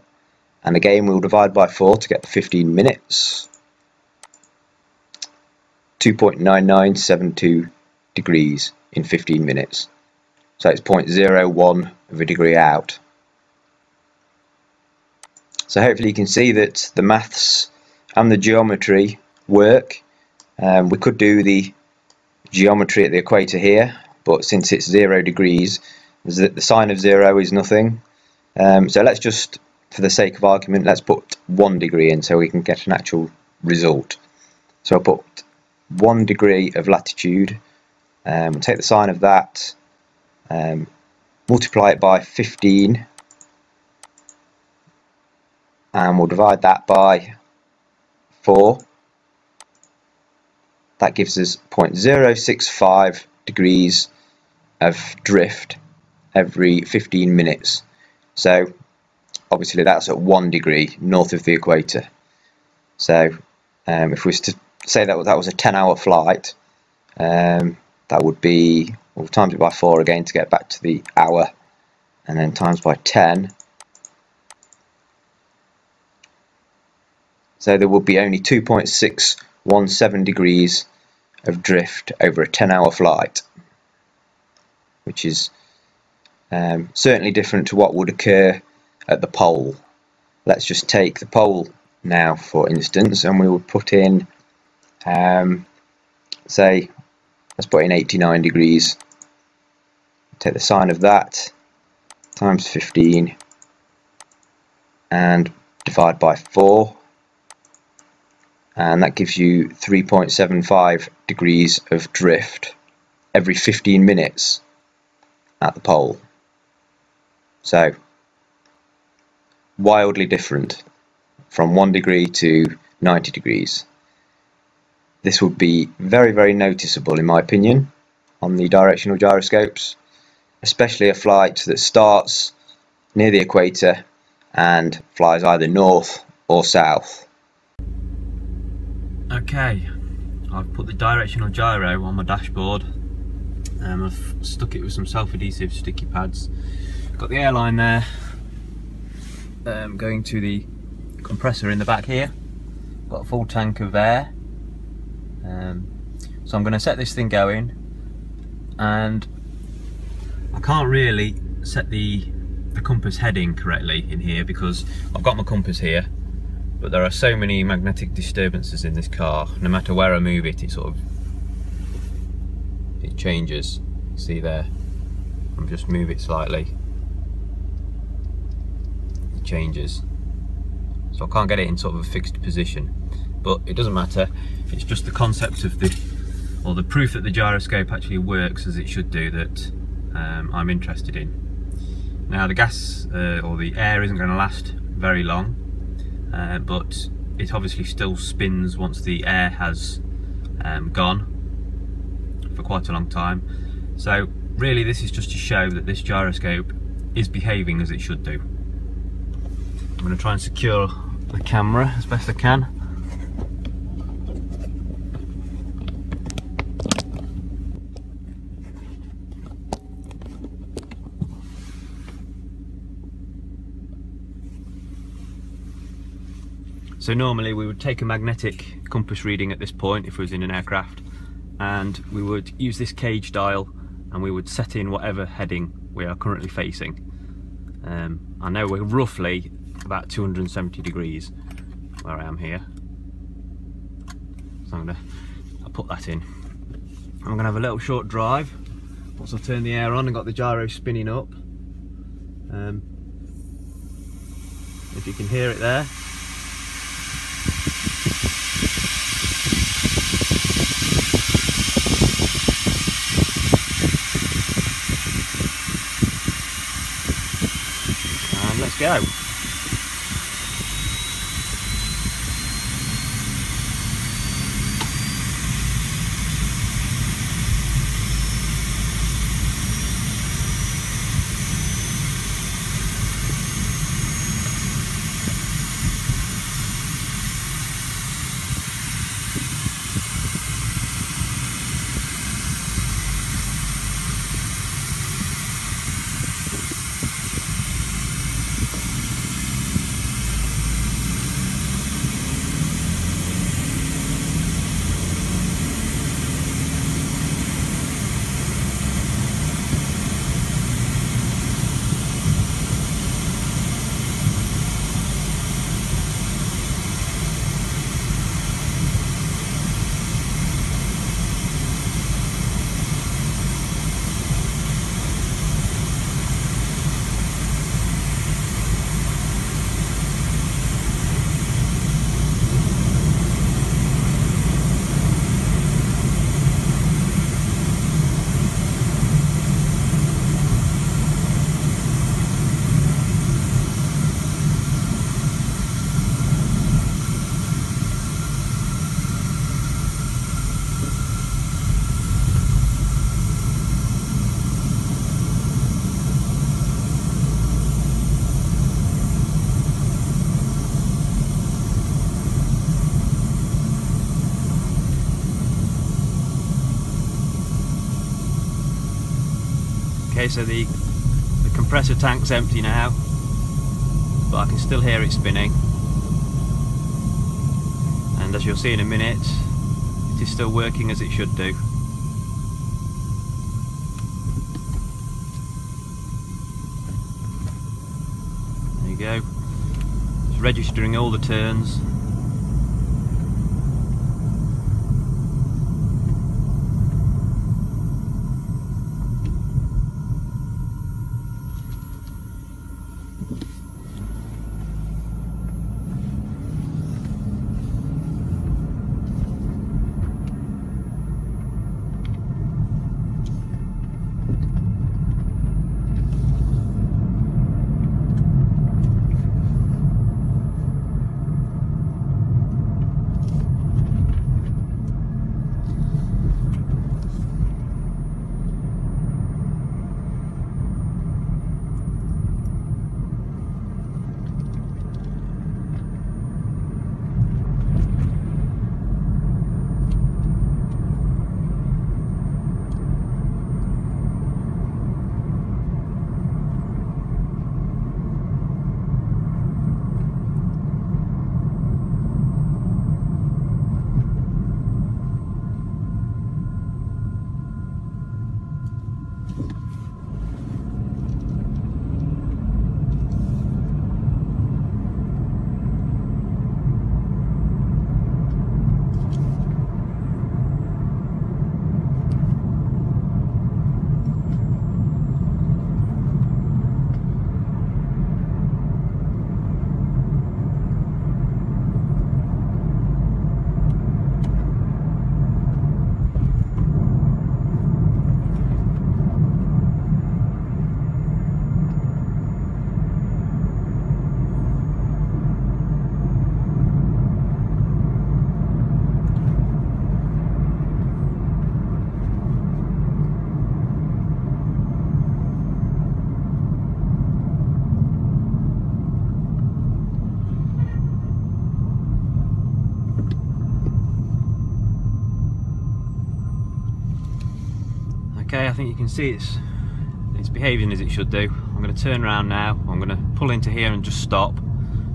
And again, we'll divide by 4 to get the 15 minutes. 2.9972 degrees in 15 minutes. So it's 0.01 of a degree out. So hopefully you can see that the maths and the geometry work. We could do the geometry at the equator here, but since it's 0 degrees, the sine of 0 is nothing. So let's just, for the sake of argument, let's put 1 degree in so we can get an actual result. So I'll put 1 degree of latitude, take the sine of that, multiply it by 15, and we'll divide that by 4. That gives us 0.065 degrees of drift every 15 minutes. So obviously that's at 1 degree north of the equator. So if we were to say that that was a 10-hour flight, that would be, we'll times it by 4 again to get back to the hour, and then times by 10. So there would be only 2.617 degrees of drift over a 10-hour flight, which is certainly different to what would occur at the pole. Let's just take the pole now, for instance, and we would put in, say, let's put in 89 degrees. Take the sine of that, times 15, and divide by 4. And that gives you 3.75 degrees of drift every 15 minutes at the pole. So wildly different from 1 degree to 90 degrees. This would be very, very noticeable, in my opinion, on the directional gyroscopes, especially a flight that starts near the equator and flies either north or south. Okay, I've put the directional gyro on my dashboard. I've stuck it with some self-adhesive sticky pads. Got the airline there, going to the compressor in the back here. Got a full tank of air. So I'm going to set this thing going, and I can't really set the compass heading correctly in here because I've got my compass here, but there are so many magnetic disturbances in this car. No matter where I move it, it changes. See there, I'm just move it slightly, it changes. So I can't get it in a fixed position. But it doesn't matter, it's just the concept of the proof that the gyroscope actually works as it should do that I'm interested in. Now the gas or the air isn't going to last very long, but it obviously still spins once the air has gone for quite a long time. So really this is just to show that this gyroscope is behaving as it should do. I'm going to try and secure the camera as best I can. So normally we would take a magnetic compass reading at this point if it was in an aircraft, and we would use this cage dial and we would set in whatever heading we are currently facing. I know we're roughly about 270 degrees where I am here, so I'll put that in. I'm going to have a little short drive once I've turned the air on and got the gyro spinning up. If you can hear it there. And let's go. Okay, so the compressor tank's empty now, but I can still hear it spinning. And as you'll see in a minute, it is still working as it should do. There you go. It's registering all the turns. Okay, I think you can see it's behaving as it should do. I'm going to turn around now. I'm going to pull into here and just stop,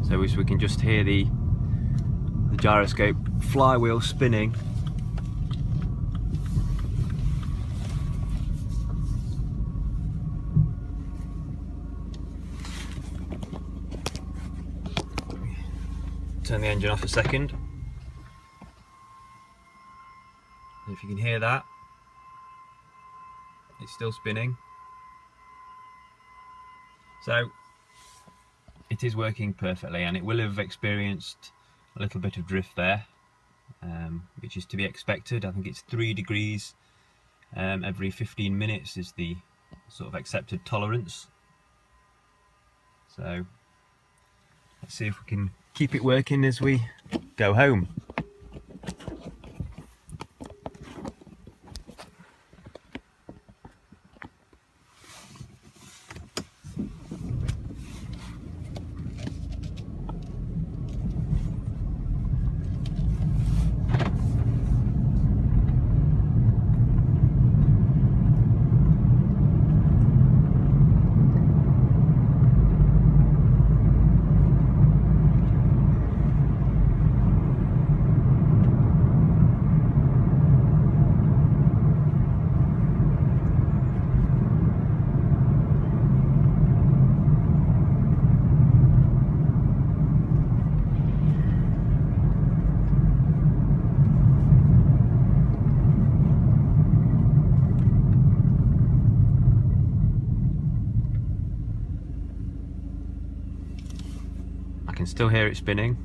so we can just hear the gyroscope flywheel spinning. Turn the engine off a second. If you can hear that. It's still spinning, so it is working perfectly, and it will have experienced a little bit of drift there, which is to be expected. I think it's 3 degrees every 15 minutes is the sort of accepted tolerance. So let's see if we can keep it working as we go home. I can still hear it spinning.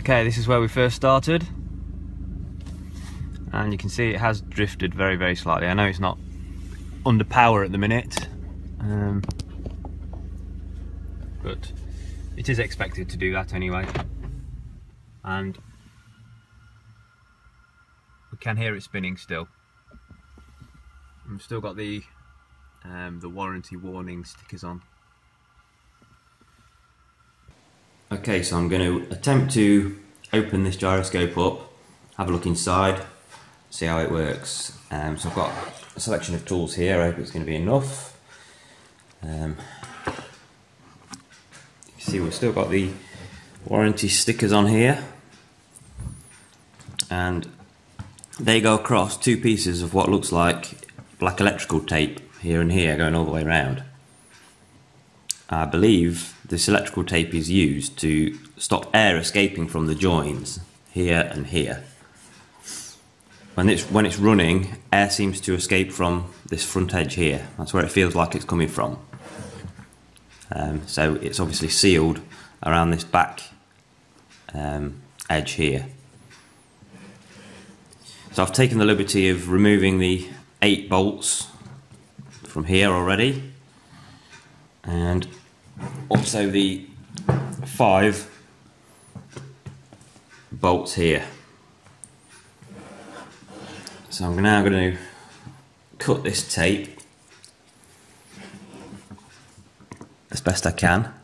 Okay, this is where we first started, and you can see it has drifted very, very slightly. I know it's not under power at the minute, but it is expected to do that anyway, and we can hear it spinning still. I've still got the warranty warning stickers on. Okay, so I'm going to attempt to open this gyroscope up, have a look inside, see how it works. So I've got a selection of tools here. I hope it's going to be enough. You can see we've still got the warranty stickers on here, and they go across two pieces of what looks like black electrical tape here and here, going all the way around. I believe this electrical tape is used to stop air escaping from the joins here and here. When it's running, air seems to escape from this front edge here. That's where it feels like it's coming from. So it's obviously sealed around this back edge here. So I've taken the liberty of removing the 8 bolts from here already, and also the 5 bolts here. So I'm now going to cut this tape as best I can.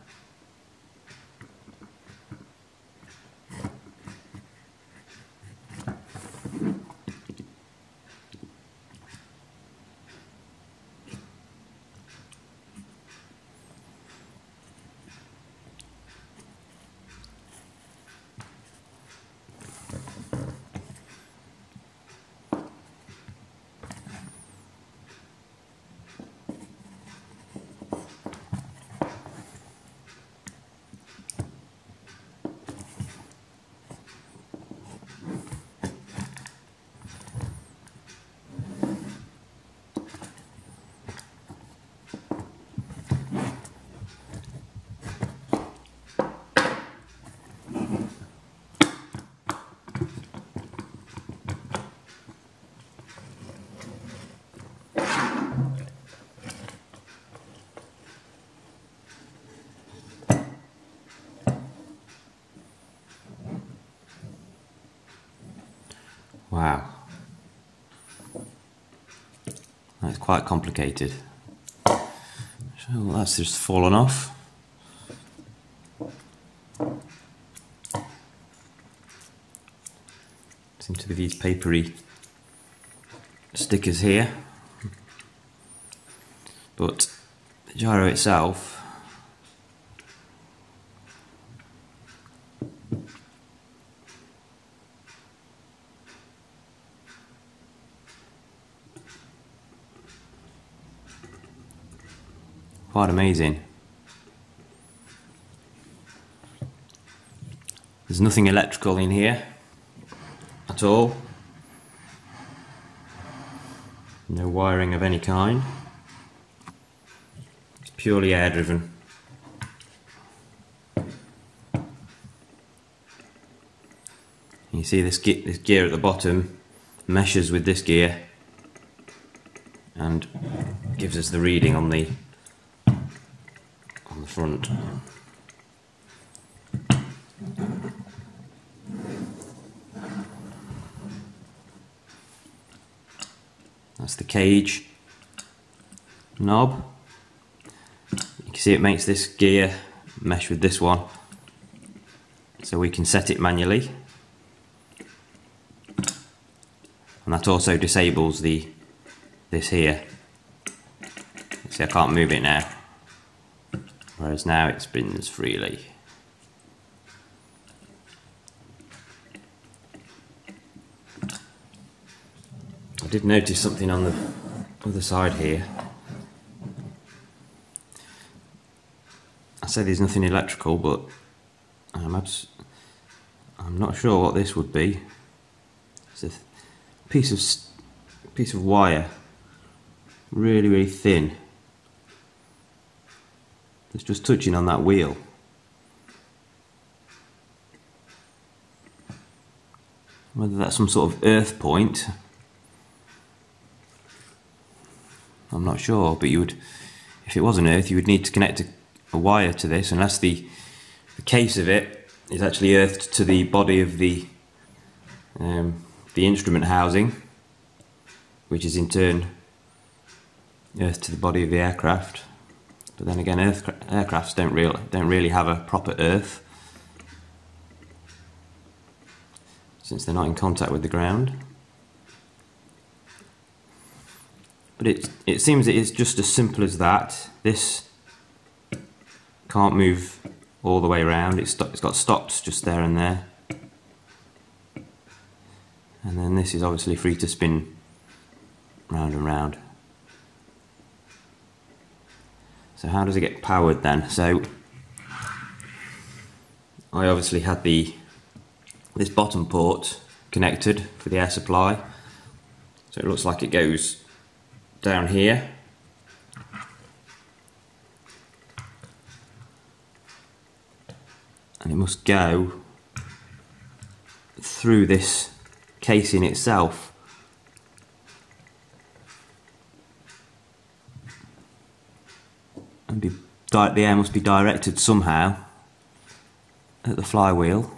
Wow, that's quite complicated. So that's just fallen off. Seem to be these papery stickers here, but the gyro itself quite amazing. There's nothing electrical in here at all. No wiring of any kind. It's purely air driven. You see this gear at the bottom meshes with this gear and gives us the reading on the front. That's the cage knob. You can see it makes this gear mesh with this one, so we can set it manually, and that also disables this here. See, I can't move it now, whereas now it spins freely. I did notice something on the other side here. I say there's nothing electrical, but I'm not sure what this would be. It's a piece of wire, really, really thin. It's just touching on that wheel. whether that's some sort of earth point, I'm not sure, but you would, if it was an earth, you would need to connect a wire to this, unless the case of it is actually earthed to the body of the instrument housing, which is in turn earthed to the body of the aircraft. But then again, aircrafts don't really have a proper earth, since they're not in contact with the ground. But it seems it's just as simple as that. This can't move all the way around. It's got stops just there and there. And then this is obviously free to spin round and round. So how does it get powered then? So I obviously had this bottom port connected for the air supply. So it looks like it goes down here. And it must go through this casing itself. And the air must be directed somehow at the flywheel.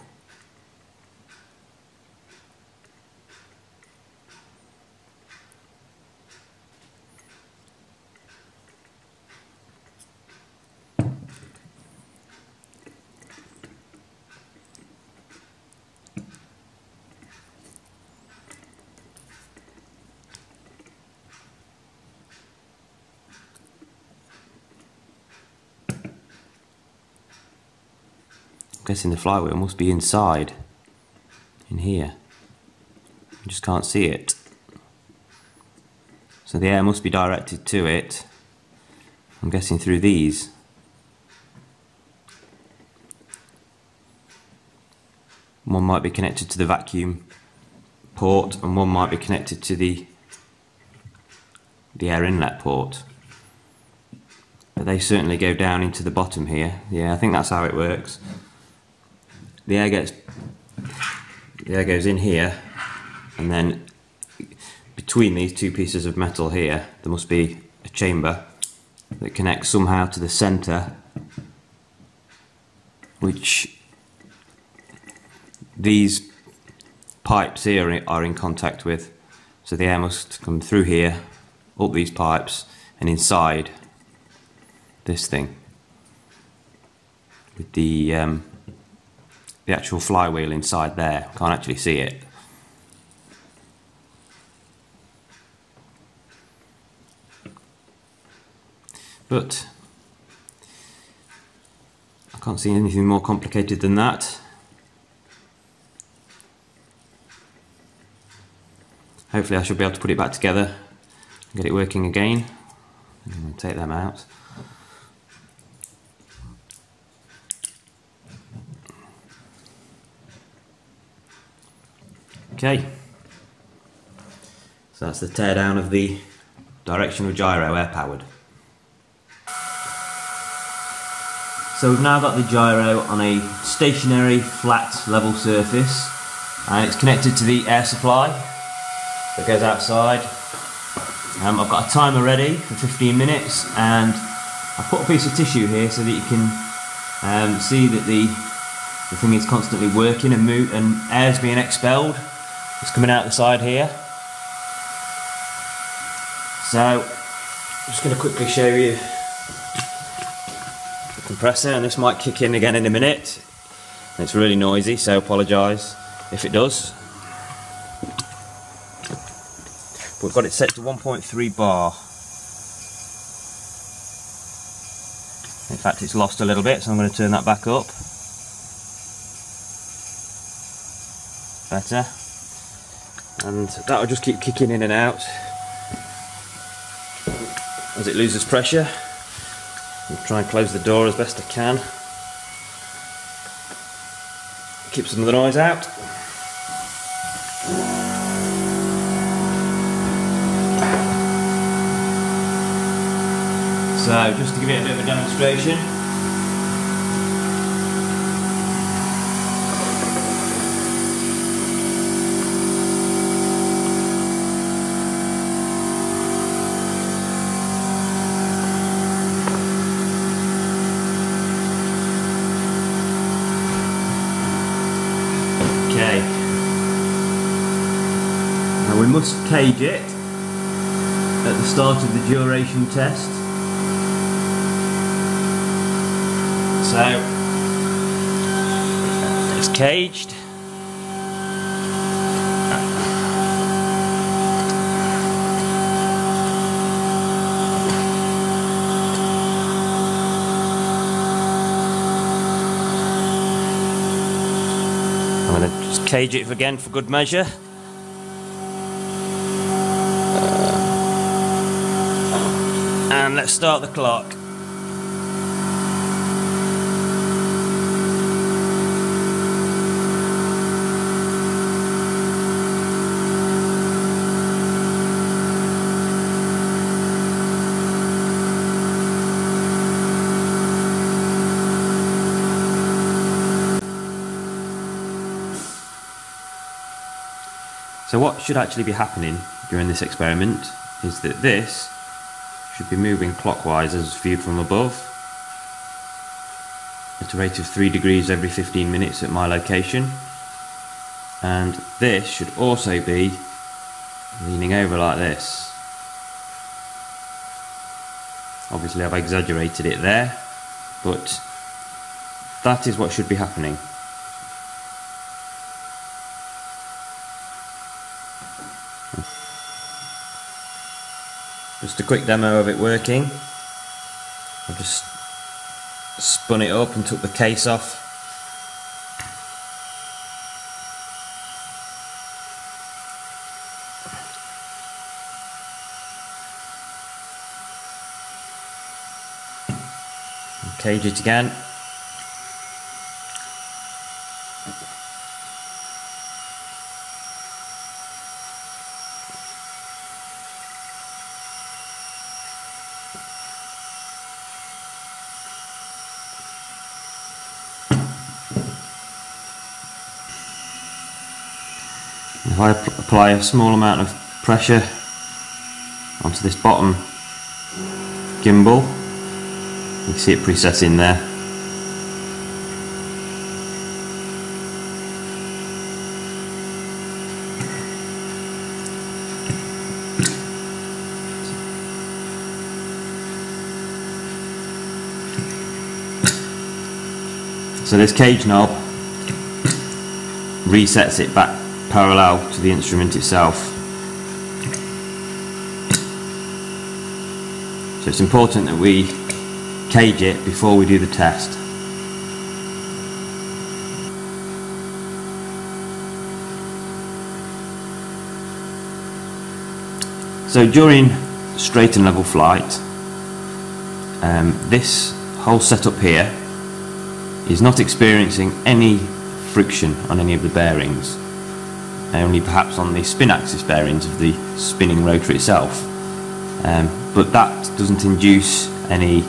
I'm guessing the flywheel must be inside, in here. You just can't see it. So the air must be directed to it, I'm guessing through these. One might be connected to the vacuum port and one might be connected to the air inlet port. But they certainly go down into the bottom here. Yeah, I think that's how it works. The air goes in here, and then between these two pieces of metal here, there must be a chamber that connects somehow to the centre, which these pipes here are in contact with. So the air must come through here, up these pipes, and inside this thing with the actual flywheel inside there. Can't actually see it. But I can't see anything more complicated than that. Hopefully I should be able to put it back together and get it working again. I'm going to take them out. Okay, so that's the teardown of the directional gyro air powered. So we've now got the gyro on a stationary, flat, level surface, and it's connected to the air supply that goes outside. I've got a timer ready for 15 minutes, and I put a piece of tissue here so that you can see that the thing is constantly working and air's being expelled. It's coming out the side here. So, I'm just going to quickly show you the compressor, and this might kick in again in a minute. And it's really noisy, so apologise if it does. But we've got it set to 1.3 bar. In fact, it's lost a little bit, so I'm going to turn that back up. Better. And that'll just keep kicking in and out as it loses pressure. I'll try and close the door as best I can. Keep some of the noise out. So, just to give it a bit of a demonstration. must take it at the start of the duration test. So it's caged. Just cage it again for good measure. And let's start the clock. So what should actually be happening during this experiment is that this should be moving clockwise as viewed from above at a rate of 3 degrees every 15 minutes at my location, and this should also be leaning over like this. Obviously I've exaggerated it there, but that is what should be happening. Just a quick demo of it working. I've just spun it up and took the case off. And cage it again. If I apply a small amount of pressure onto this bottom gimbal, you can see it precessing there. So this cage knob resets it back parallel to the instrument itself. So it's important that we cage it before we do the test. So during straight and level flight, this whole setup here is not experiencing any friction on any of the bearings, only perhaps on the spin axis bearings of the spinning rotor itself, but that doesn't induce any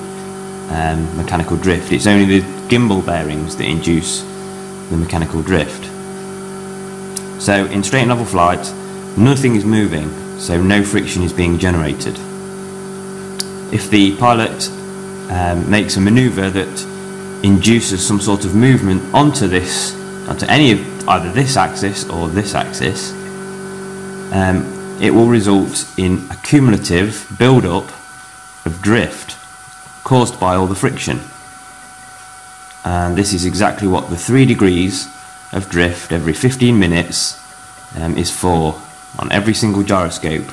mechanical drift. It's only the gimbal bearings that induce the mechanical drift. So in straight and level flight, nothing is moving, so no friction is being generated. If the pilot makes a maneuver that induces some sort of movement onto this, onto any of either this axis or this axis, it will result in a cumulative build-up of drift caused by all the friction. And this is exactly what the 3 degrees of drift every 15 minutes is for on every single gyroscope,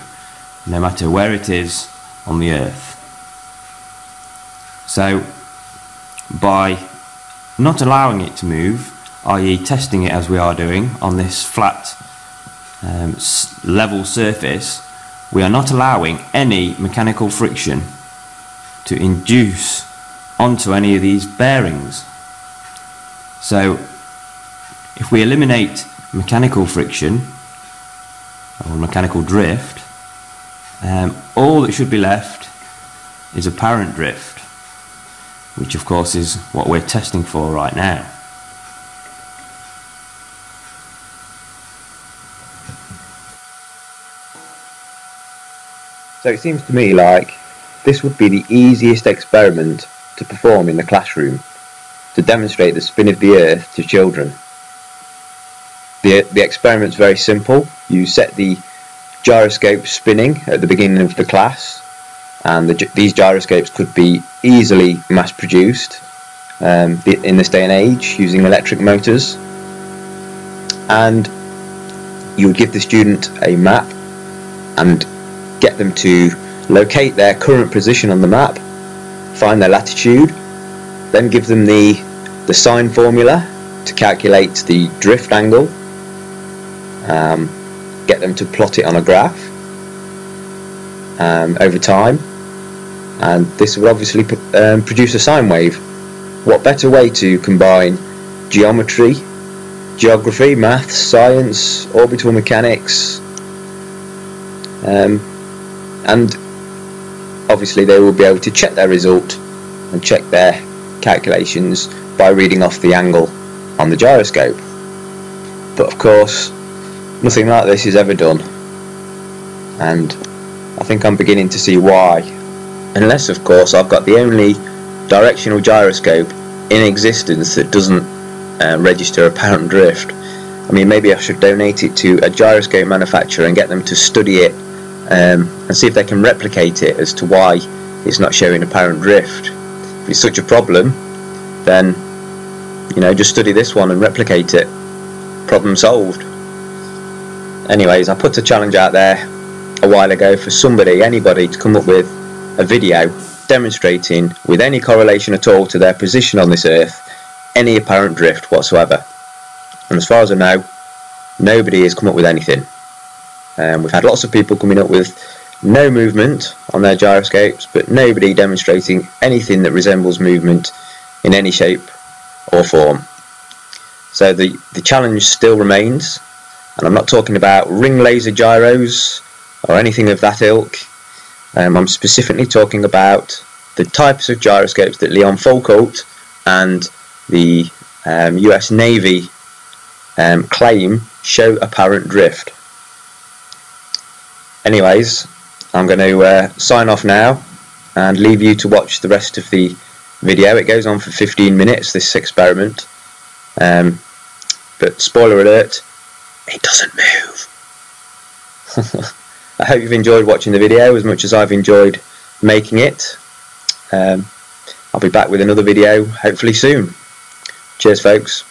no matter where it is on the Earth. So by not allowing it to move, i.e. testing it as we are doing on this flat level surface, we are not allowing any mechanical friction to induce onto any of these bearings. So if we eliminate mechanical friction or mechanical drift, all that should be left is apparent drift, which of course is what we're testing for right now. So it seems to me like this would be the easiest experiment to perform in the classroom, to demonstrate the spin of the Earth to children. The experiment's very simple. You set the gyroscopes spinning at the beginning of the class, and these gyroscopes could be easily mass-produced in this day and age using electric motors. And you would give the student a map and get them to locate their current position on the map, find their latitude, then give them the sine formula to calculate the drift angle, get them to plot it on a graph over time, and this would obviously produce a sine wave. What better way to combine geometry, geography, maths, science, orbital mechanics, and obviously they will be able to check their result and check their calculations by reading off the angle on the gyroscope. But of course nothing like this is ever done, and I think I'm beginning to see why, unless of course I've got the only directional gyroscope in existence that doesn't register apparent drift. I mean, maybe I should donate it to a gyroscope manufacturer and get them to study it and see if they can replicate it as to why it's not showing apparent drift. If it's such a problem, then, you know, just study this one and replicate it. Problem solved. Anyways, I put a challenge out there a while ago for anybody to come up with a video demonstrating, with any correlation at all to their position on this Earth, any apparent drift whatsoever. And as far as I know, nobody has come up with anything. We've had lots of people coming up with no movement on their gyroscopes, but nobody demonstrating anything that resembles movement in any shape or form. So the challenge still remains, and I'm not talking about ring laser gyros or anything of that ilk. I'm specifically talking about the types of gyroscopes that Leon Foucault and the US Navy claim show apparent drift. Anyways, I'm going to sign off now and leave you to watch the rest of the video. It goes on for 15 minutes, this experiment, but spoiler alert, it doesn't move. I hope you've enjoyed watching the video as much as I've enjoyed making it. I'll be back with another video hopefully soon. Cheers, folks.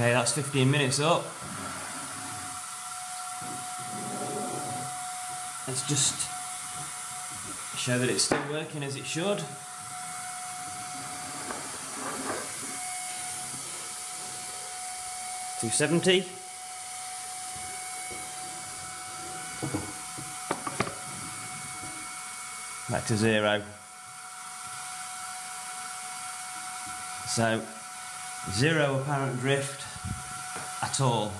Okay, that's 15 minutes up. Let's just to show that it's still working as it should. $270. Back to zero. So, zero apparent drift at all.